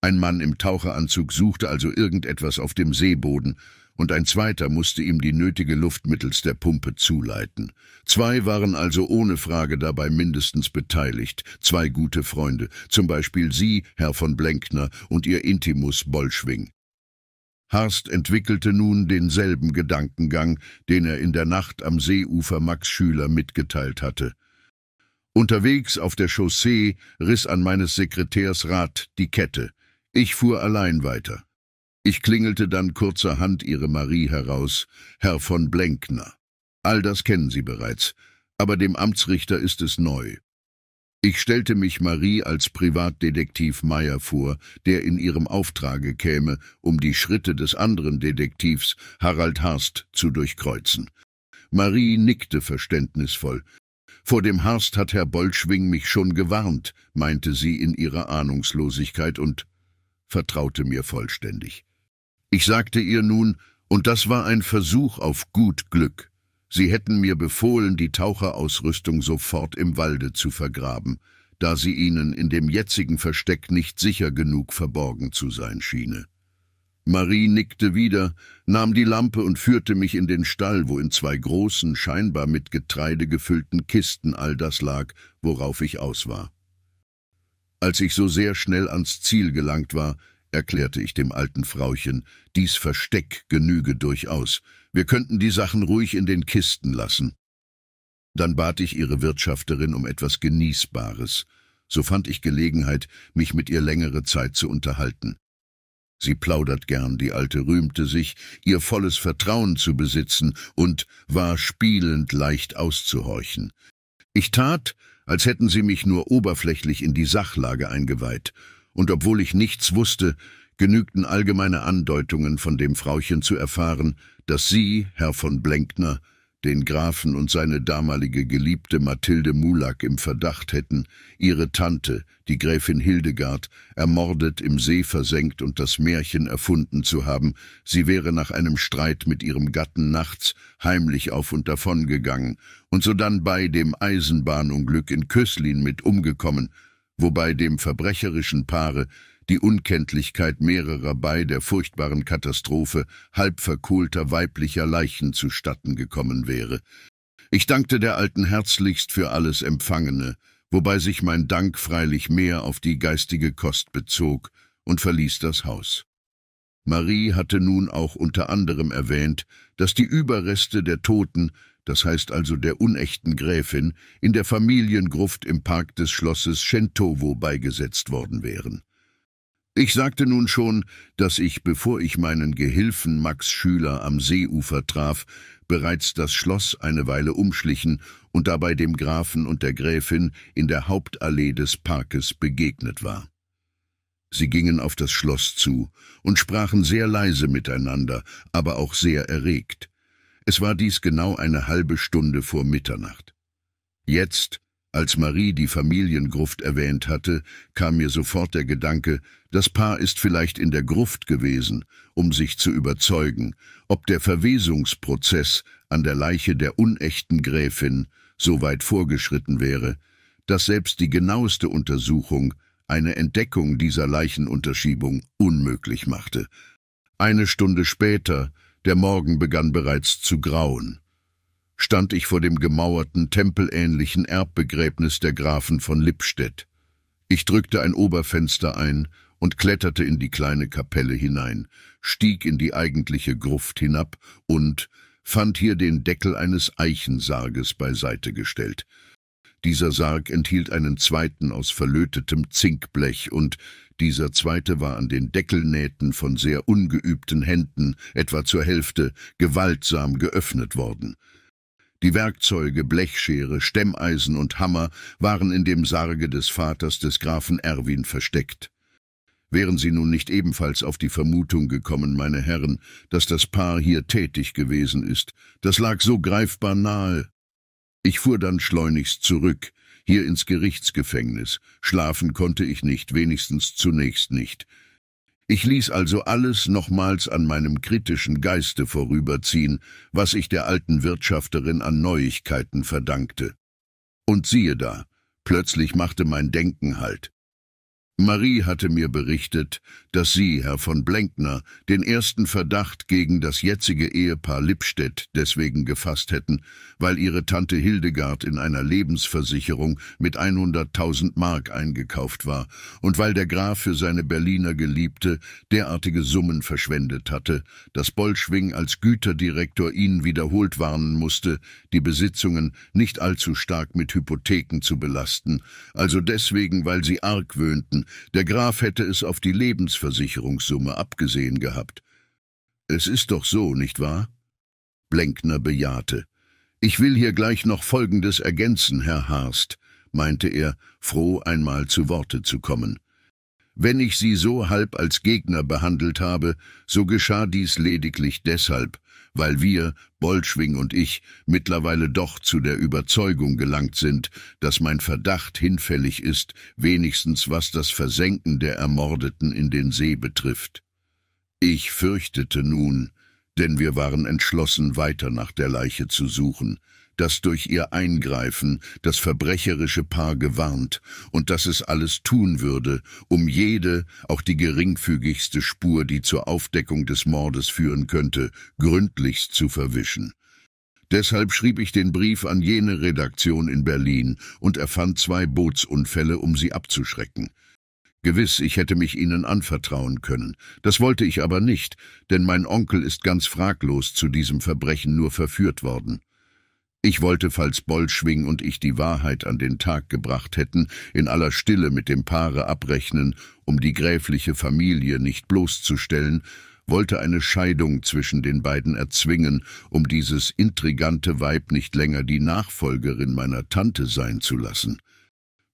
Ein Mann im Taucheranzug suchte also irgendetwas auf dem Seeboden, und ein zweiter musste ihm die nötige Luft mittels der Pumpe zuleiten. Zwei waren also ohne Frage dabei mindestens beteiligt, zwei gute Freunde, zum Beispiel Sie, Herr von Blenkner, und Ihr Intimus Bollschwing. Harst entwickelte nun denselben Gedankengang, den er in der Nacht am Seeufer Max Schüler mitgeteilt hatte. Unterwegs auf der Chaussee riss an meines Sekretärs Rad die Kette. Ich fuhr allein weiter. Ich klingelte dann kurzerhand Ihre Marie heraus, Herr von Blenkner. All das kennen Sie bereits, aber dem Amtsrichter ist es neu. Ich stellte mich Marie als Privatdetektiv Meyer vor, der in ihrem Auftrage käme, um die Schritte des anderen Detektivs, Harald Harst, zu durchkreuzen. Marie nickte verständnisvoll. »Vor dem Harst hat Herr Bollschwing mich schon gewarnt«, meinte sie in ihrer Ahnungslosigkeit und vertraute mir vollständig. Ich sagte ihr nun, und das war ein Versuch auf gut Glück, Sie hätten mir befohlen, die Taucherausrüstung sofort im Walde zu vergraben, da sie Ihnen in dem jetzigen Versteck nicht sicher genug verborgen zu sein schiene. Marie nickte wieder, nahm die Lampe und führte mich in den Stall, wo in zwei großen, scheinbar mit Getreide gefüllten Kisten all das lag, worauf ich aus war. Als ich so sehr schnell ans Ziel gelangt war, erklärte ich dem alten Frauchen, dies Versteck genüge durchaus. Wir könnten die Sachen ruhig in den Kisten lassen. Dann bat ich ihre Wirtschafterin um etwas Genießbares. So fand ich Gelegenheit, mich mit ihr längere Zeit zu unterhalten. Sie plaudert gern, die Alte rühmte sich, ihr volles Vertrauen zu besitzen und war spielend leicht auszuhorchen. Ich tat, als hätten sie mich nur oberflächlich in die Sachlage eingeweiht, und obwohl ich nichts wusste, genügten allgemeine Andeutungen von dem Frauchen zu erfahren, dass Sie, Herr von Blenkner, den Grafen und seine damalige Geliebte Mathilde Mulack im Verdacht hätten, ihre Tante, die Gräfin Hildegard, ermordet, im See versenkt und das Märchen erfunden zu haben, sie wäre nach einem Streit mit ihrem Gatten nachts heimlich auf und davon gegangen und sodann bei dem Eisenbahnunglück in Köslin mit umgekommen, wobei dem verbrecherischen Paare die Unkenntlichkeit mehrerer bei der furchtbaren Katastrophe halb verkohlter weiblicher Leichen zustatten gekommen wäre. Ich dankte der Alten herzlichst für alles Empfangene, wobei sich mein Dank freilich mehr auf die geistige Kost bezog, und verließ das Haus. Marie hatte nun auch unter anderem erwähnt, dass die Überreste der Toten, das heißt also der unechten Gräfin, in der Familiengruft im Park des Schlosses Szentowo beigesetzt worden wären. Ich sagte nun schon, dass ich, bevor ich meinen Gehilfen Max Schüler am Seeufer traf, bereits das Schloss eine Weile umschlichen und dabei dem Grafen und der Gräfin in der Hauptallee des Parkes begegnet war. Sie gingen auf das Schloss zu und sprachen sehr leise miteinander, aber auch sehr erregt. Es war dies genau eine halbe Stunde vor Mitternacht. Jetzt, als Marie die Familiengruft erwähnt hatte, kam mir sofort der Gedanke, das Paar ist vielleicht in der Gruft gewesen, um sich zu überzeugen, ob der Verwesungsprozess an der Leiche der unechten Gräfin so weit vorgeschritten wäre, dass selbst die genaueste Untersuchung eine Entdeckung dieser Leichenunterschiebung unmöglich machte. Eine Stunde später, der Morgen begann bereits zu grauen, stand ich vor dem gemauerten, tempelähnlichen Erbbegräbnis der Grafen von Lippstedt. Ich drückte ein Oberfenster ein und kletterte in die kleine Kapelle hinein, stieg in die eigentliche Gruft hinab und fand hier den Deckel eines Eichensarges beiseite gestellt. Dieser Sarg enthielt einen zweiten aus verlötetem Zinkblech, und dieser zweite war an den Deckelnähten von sehr ungeübten Händen, etwa zur Hälfte, gewaltsam geöffnet worden. Die Werkzeuge, Blechschere, Stemmeisen und Hammer waren in dem Sarge des Vaters des Grafen Erwin versteckt. Wären Sie nun nicht ebenfalls auf die Vermutung gekommen, meine Herren, dass das Paar hier tätig gewesen ist? Das lag so greifbar nahe. Ich fuhr dann schleunigst zurück, hier ins Gerichtsgefängnis. Schlafen konnte ich nicht, wenigstens zunächst nicht. Ich ließ also alles nochmals an meinem kritischen Geiste vorüberziehen, was ich der alten Wirtschafterin an Neuigkeiten verdankte. Und siehe da, plötzlich machte mein Denken Halt. Marie hatte mir berichtet, dass Sie, Herr von Blenkner, den ersten Verdacht gegen das jetzige Ehepaar Lippstedt deswegen gefasst hätten, weil Ihre Tante Hildegard in einer Lebensversicherung mit 100.000 Mark eingekauft war und weil der Graf für seine Berliner Geliebte derartige Summen verschwendet hatte, dass Bollschwing als Güterdirektor ihn wiederholt warnen musste, die Besitzungen nicht allzu stark mit Hypotheken zu belasten, also deswegen, weil sie argwöhnten, der Graf hätte es auf die Lebensversicherungssumme abgesehen gehabt. Es ist doch so, nicht wahr? Blenkner bejahte. Ich will hier gleich noch Folgendes ergänzen, Herr Harst, meinte er, froh, einmal zu Worte zu kommen. Wenn ich Sie so halb als Gegner behandelt habe, so geschah dies lediglich deshalb, weil wir, Bollschwing und ich, mittlerweile doch zu der Überzeugung gelangt sind, dass mein Verdacht hinfällig ist, wenigstens was das Versenken der Ermordeten in den See betrifft. Ich fürchtete nun, denn wir waren entschlossen, weiter nach der Leiche zu suchen, dass durch ihr Eingreifen das verbrecherische Paar gewarnt und dass es alles tun würde, um jede, auch die geringfügigste Spur, die zur Aufdeckung des Mordes führen könnte, gründlichst zu verwischen. Deshalb schrieb ich den Brief an jene Redaktion in Berlin und erfand 2 Bootsunfälle, um sie abzuschrecken. Gewiss, ich hätte mich Ihnen anvertrauen können. Das wollte ich aber nicht, denn mein Onkel ist ganz fraglos zu diesem Verbrechen nur verführt worden. Ich wollte, falls Bollschwing und ich die Wahrheit an den Tag gebracht hätten, in aller Stille mit dem Paare abrechnen, um die gräfliche Familie nicht bloßzustellen, wollte eine Scheidung zwischen den beiden erzwingen, um dieses intrigante Weib nicht länger die Nachfolgerin meiner Tante sein zu lassen.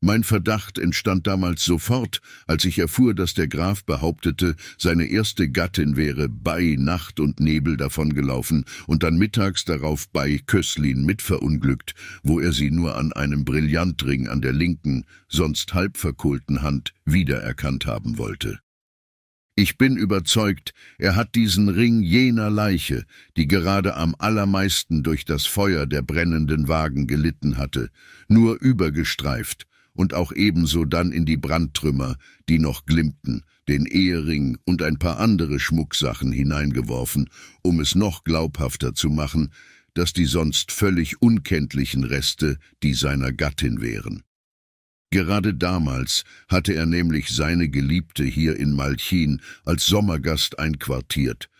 Mein Verdacht entstand damals sofort, als ich erfuhr, dass der Graf behauptete, seine erste Gattin wäre bei Nacht und Nebel davongelaufen und dann mittags darauf bei Köslin mitverunglückt, wo er sie nur an einem Brillantring an der linken, sonst halb verkohlten Hand wiedererkannt haben wollte. Ich bin überzeugt, er hat diesen Ring jener Leiche, die gerade am allermeisten durch das Feuer der brennenden Wagen gelitten hatte, nur übergestreift, und auch ebenso dann in die Brandtrümmer, die noch glimmten, den Ehering und ein paar andere Schmucksachen hineingeworfen, um es noch glaubhafter zu machen, dass die sonst völlig unkenntlichen Reste die seiner Gattin wären. Gerade damals hatte er nämlich seine Geliebte hier in Malchin als Sommergast einquartiert,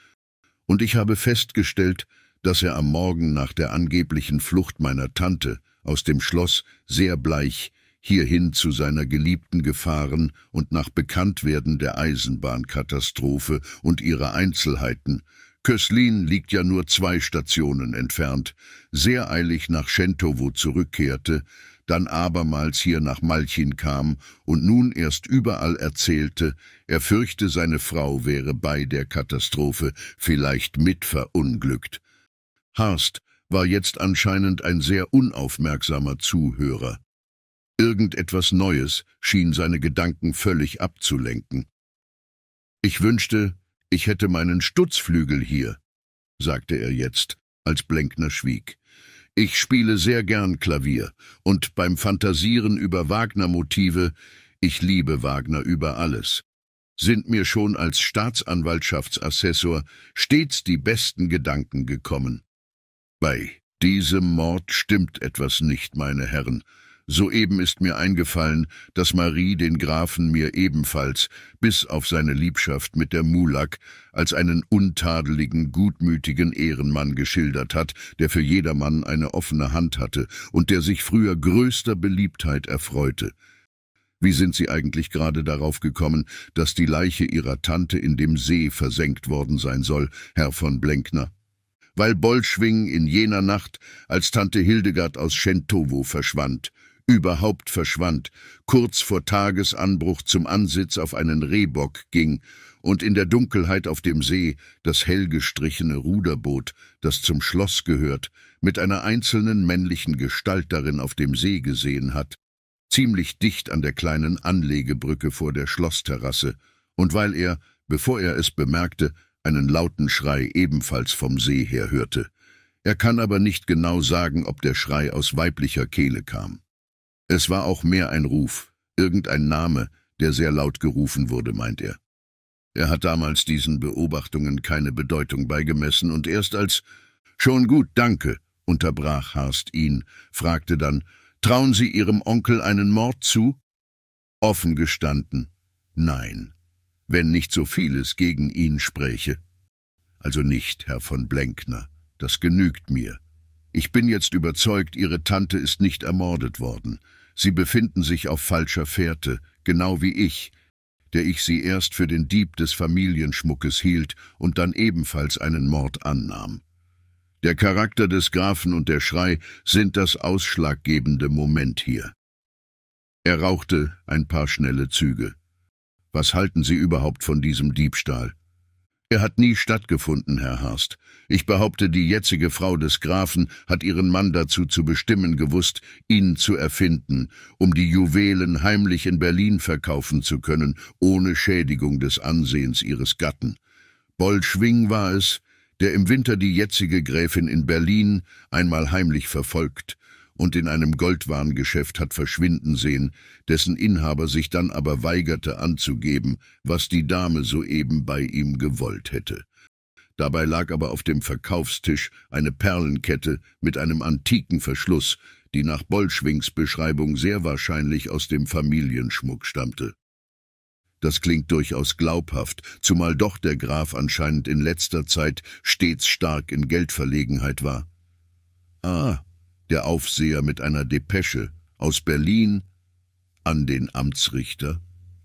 und ich habe festgestellt, dass er am Morgen nach der angeblichen Flucht meiner Tante aus dem Schloss sehr bleich hierhin zu seiner Geliebten gefahren und nach Bekanntwerden der Eisenbahnkatastrophe und ihrer Einzelheiten, Köslin liegt ja nur 2 Stationen entfernt, sehr eilig nach Szentowo zurückkehrte, dann abermals hier nach Malchin kam und nun erst überall erzählte, er fürchte, seine Frau wäre bei der Katastrophe vielleicht mitverunglückt. Harst war jetzt anscheinend ein sehr unaufmerksamer Zuhörer. Irgendetwas Neues schien seine Gedanken völlig abzulenken. »Ich wünschte, ich hätte meinen Stutzflügel hier«, sagte er jetzt, als Blenkner schwieg. »Ich spiele sehr gern Klavier, und beim Fantasieren über Wagner-Motive Ich liebe Wagner über alles. Sind mir schon als Staatsanwaltschaftsassessor stets die besten Gedanken gekommen. Bei diesem Mord stimmt etwas nicht, meine Herren. Soeben ist mir eingefallen, dass Marie den Grafen mir ebenfalls, bis auf seine Liebschaft mit der Mulack, als einen untadeligen, gutmütigen Ehrenmann geschildert hat, der für jedermann eine offene Hand hatte und der sich früher größter Beliebtheit erfreute. Wie sind Sie eigentlich gerade darauf gekommen, dass die Leiche Ihrer Tante in dem See versenkt worden sein soll, Herr von Blenkner? Weil Bollschwing in jener Nacht, als Tante Hildegard aus Szentowo verschwand, überhaupt verschwand, kurz vor Tagesanbruch zum Ansitz auf einen Rehbock ging und in der Dunkelheit auf dem See das hellgestrichene Ruderboot, das zum Schloss gehört, mit einer einzelnen männlichen Gestalt darin auf dem See gesehen hat, ziemlich dicht an der kleinen Anlegebrücke vor der Schlossterrasse, und weil er, bevor er es bemerkte, einen lauten Schrei ebenfalls vom See her hörte. Er kann aber nicht genau sagen, ob der Schrei aus weiblicher Kehle kam. Es war auch mehr ein Ruf, irgendein Name, der sehr laut gerufen wurde, meint er. Er hat damals diesen Beobachtungen keine Bedeutung beigemessen und erst als »Schon gut, danke«, unterbrach Harst ihn, fragte dann, »Trauen Sie Ihrem Onkel einen Mord zu?« Offen gestanden, nein, wenn nicht so vieles gegen ihn spräche. »Also nicht, Herr von Blenkner, das genügt mir. Ich bin jetzt überzeugt, Ihre Tante ist nicht ermordet worden. Sie befinden sich auf falscher Fährte, genau wie ich, der ich Sie erst für den Dieb des Familienschmuckes hielt und dann ebenfalls einen Mord annahm. Der Charakter des Grafen und der Schrei sind das ausschlaggebende Moment hier.« Er rauchte ein paar schnelle Züge. »Was halten Sie überhaupt von diesem Diebstahl?« »Er hat nie stattgefunden, Herr Harst. Ich behaupte, die jetzige Frau des Grafen hat ihren Mann dazu zu bestimmen gewusst, ihn zu erfinden, um die Juwelen heimlich in Berlin verkaufen zu können, ohne Schädigung des Ansehens ihres Gatten. Bollschwing war es, der im Winter die jetzige Gräfin in Berlin einmal heimlich verfolgt und in einem Goldwarengeschäft hat verschwinden sehen, dessen Inhaber sich dann aber weigerte anzugeben, was die Dame soeben bei ihm gewollt hätte. Dabei lag aber auf dem Verkaufstisch eine Perlenkette mit einem antiken Verschluss, die nach Bollschwings Beschreibung sehr wahrscheinlich aus dem Familienschmuck stammte. Das klingt durchaus glaubhaft, zumal doch der Graf anscheinend in letzter Zeit stets stark in Geldverlegenheit war. Ah, der Aufseher mit einer Depesche aus Berlin an den Amtsrichter?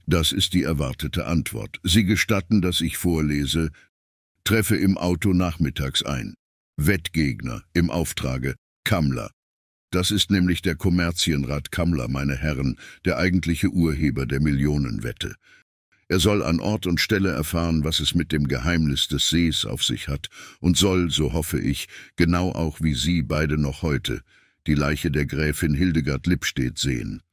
Das ist die erwartete Antwort. Sie gestatten, dass ich vorlese, treffe im Auto nachmittags ein. Wettgegner im Auftrage, Kammler. Das ist nämlich der Kommerzienrat Kammler, meine Herren, der eigentliche Urheber der Millionenwette. Er soll an Ort und Stelle erfahren, was es mit dem Geheimnis des Sees auf sich hat und soll, so hoffe ich, genau auch wie Sie beide noch heute, die Leiche der Gräfin Hildegard Lippstedt sehen.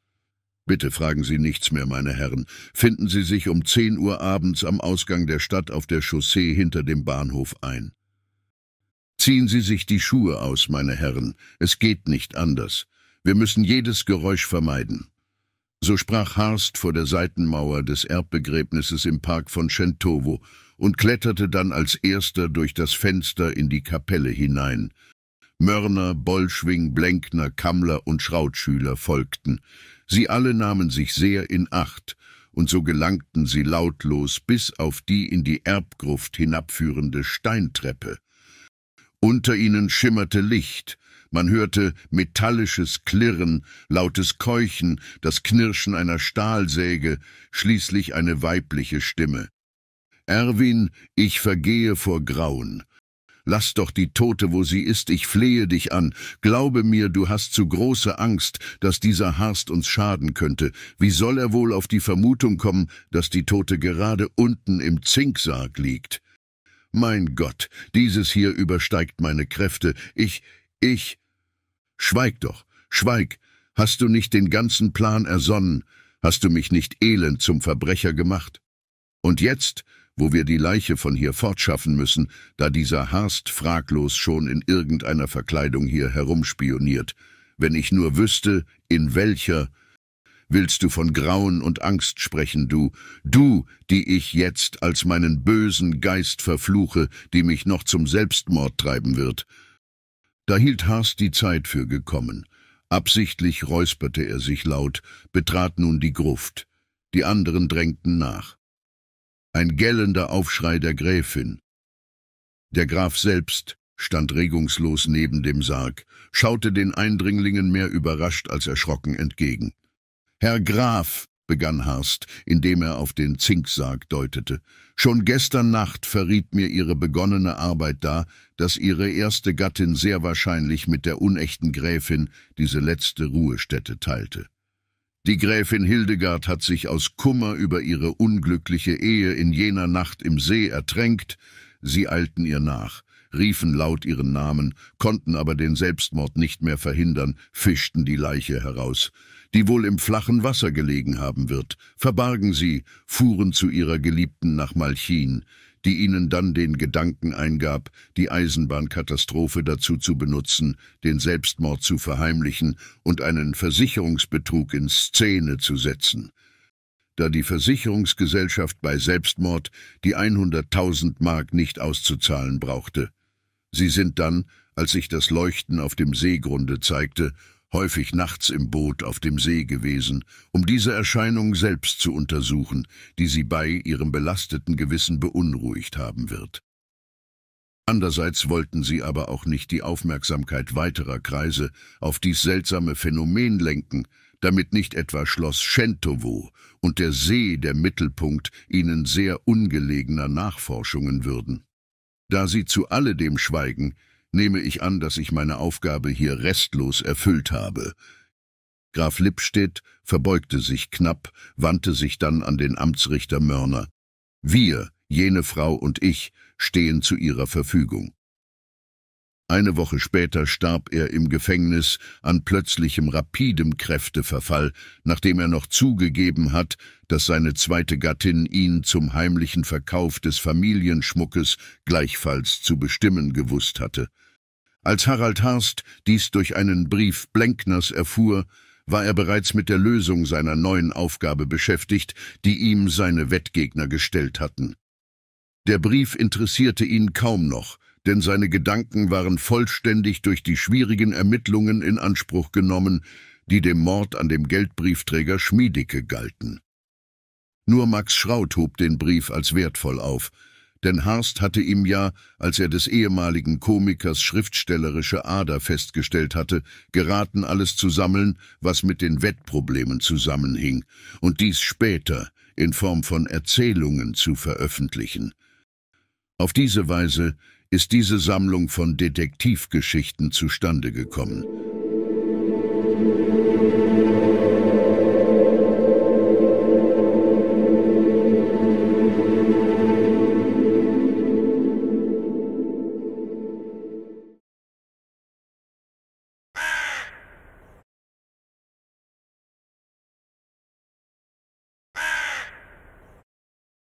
Bitte fragen Sie nichts mehr, meine Herren. Finden Sie sich um 10 Uhr abends am Ausgang der Stadt auf der Chaussee hinter dem Bahnhof ein. Ziehen Sie sich die Schuhe aus, meine Herren. Es geht nicht anders. Wir müssen jedes Geräusch vermeiden.« So sprach Harst vor der Seitenmauer des Erbbegräbnisses im Park von Szentowo und kletterte dann als erster durch das Fenster in die Kapelle hinein. Mörner, Bollschwing, Blenkner, Kammler und Schrautschüler folgten. Sie alle nahmen sich sehr in Acht, und so gelangten sie lautlos bis auf die in die Erbgruft hinabführende Steintreppe. Unter ihnen schimmerte Licht. Man hörte metallisches Klirren, lautes Keuchen, das Knirschen einer Stahlsäge, schließlich eine weibliche Stimme. »Erwin, ich vergehe vor Grauen. Lass doch die Tote, wo sie ist, ich flehe dich an. Glaube mir, du hast zu große Angst, dass dieser Harst uns schaden könnte. Wie soll er wohl auf die Vermutung kommen, dass die Tote gerade unten im Zinksarg liegt? Mein Gott, dieses hier übersteigt meine Kräfte. Ich... Schweig doch, schweig! Hast du nicht den ganzen Plan ersonnen? Hast du mich nicht elend zum Verbrecher gemacht? Und jetzt, wo wir die Leiche von hier fortschaffen müssen, da dieser Harst fraglos schon in irgendeiner Verkleidung hier herumspioniert, wenn ich nur wüsste, in welcher... willst du von Grauen und Angst sprechen, du, die ich jetzt als meinen bösen Geist verfluche, die mich noch zum Selbstmord treiben wird.« Da hielt Harst die Zeit für gekommen. Absichtlich räusperte er sich laut, betrat nun die Gruft. Die anderen drängten nach. Ein gellender Aufschrei der Gräfin. Der Graf selbst stand regungslos neben dem Sarg, schaute den Eindringlingen mehr überrascht als erschrocken entgegen. »Herr Graf«, begann Harst, indem er auf den Zinksarg deutete, »schon gestern Nacht verriet mir Ihre begonnene Arbeit da, dass Ihre erste Gattin sehr wahrscheinlich mit der unechten Gräfin diese letzte Ruhestätte teilte. Die Gräfin Hildegard hat sich aus Kummer über ihre unglückliche Ehe in jener Nacht im See ertränkt.« Sie eilten ihr nach, riefen laut ihren Namen, konnten aber den Selbstmord nicht mehr verhindern, fischten die Leiche heraus, die wohl im flachen Wasser gelegen haben wird, verbargen sie, fuhren zu ihrer Geliebten nach Malchin, die ihnen dann den Gedanken eingab, die Eisenbahnkatastrophe dazu zu benutzen, den Selbstmord zu verheimlichen und einen Versicherungsbetrug in Szene zu setzen. Da die Versicherungsgesellschaft bei Selbstmord die 100.000 Mark nicht auszuzahlen brauchte. Sie sind dann, als sich das Leuchten auf dem Seegrunde zeigte, häufig nachts im Boot auf dem See gewesen, um diese Erscheinung selbst zu untersuchen, die sie bei ihrem belasteten Gewissen beunruhigt haben wird. Andererseits wollten sie aber auch nicht die Aufmerksamkeit weiterer Kreise auf dies seltsame Phänomen lenken, damit nicht etwa Schloss Szentowo und der See der Mittelpunkt ihnen sehr ungelegener Nachforschungen würden. Da sie zu alledem schweigen, nehme ich an, dass ich meine Aufgabe hier restlos erfüllt habe.« Graf Lippstedt verbeugte sich knapp, wandte sich dann an den Amtsrichter Mörner. »Wir, jene Frau und ich, stehen zu ihrer Verfügung.« Eine Woche später starb er im Gefängnis an plötzlichem, rapidem Kräfteverfall, nachdem er noch zugegeben hat, dass seine zweite Gattin ihn zum heimlichen Verkauf des Familienschmuckes gleichfalls zu bestimmen gewusst hatte. Als Harald Harst dies durch einen Brief Blenkners erfuhr, war er bereits mit der Lösung seiner neuen Aufgabe beschäftigt, die ihm seine Wettgegner gestellt hatten. Der Brief interessierte ihn kaum noch, denn seine Gedanken waren vollständig durch die schwierigen Ermittlungen in Anspruch genommen, die dem Mord an dem Geldbriefträger Schmiedicke galten. Nur Max Schraut hob den Brief als wertvoll auf, denn Harst hatte ihm ja, als er des ehemaligen Komikers schriftstellerische Ader festgestellt hatte, geraten, alles zu sammeln, was mit den Wettproblemen zusammenhing, und dies später in Form von Erzählungen zu veröffentlichen. Auf diese Weise ist diese Sammlung von Detektivgeschichten zustande gekommen.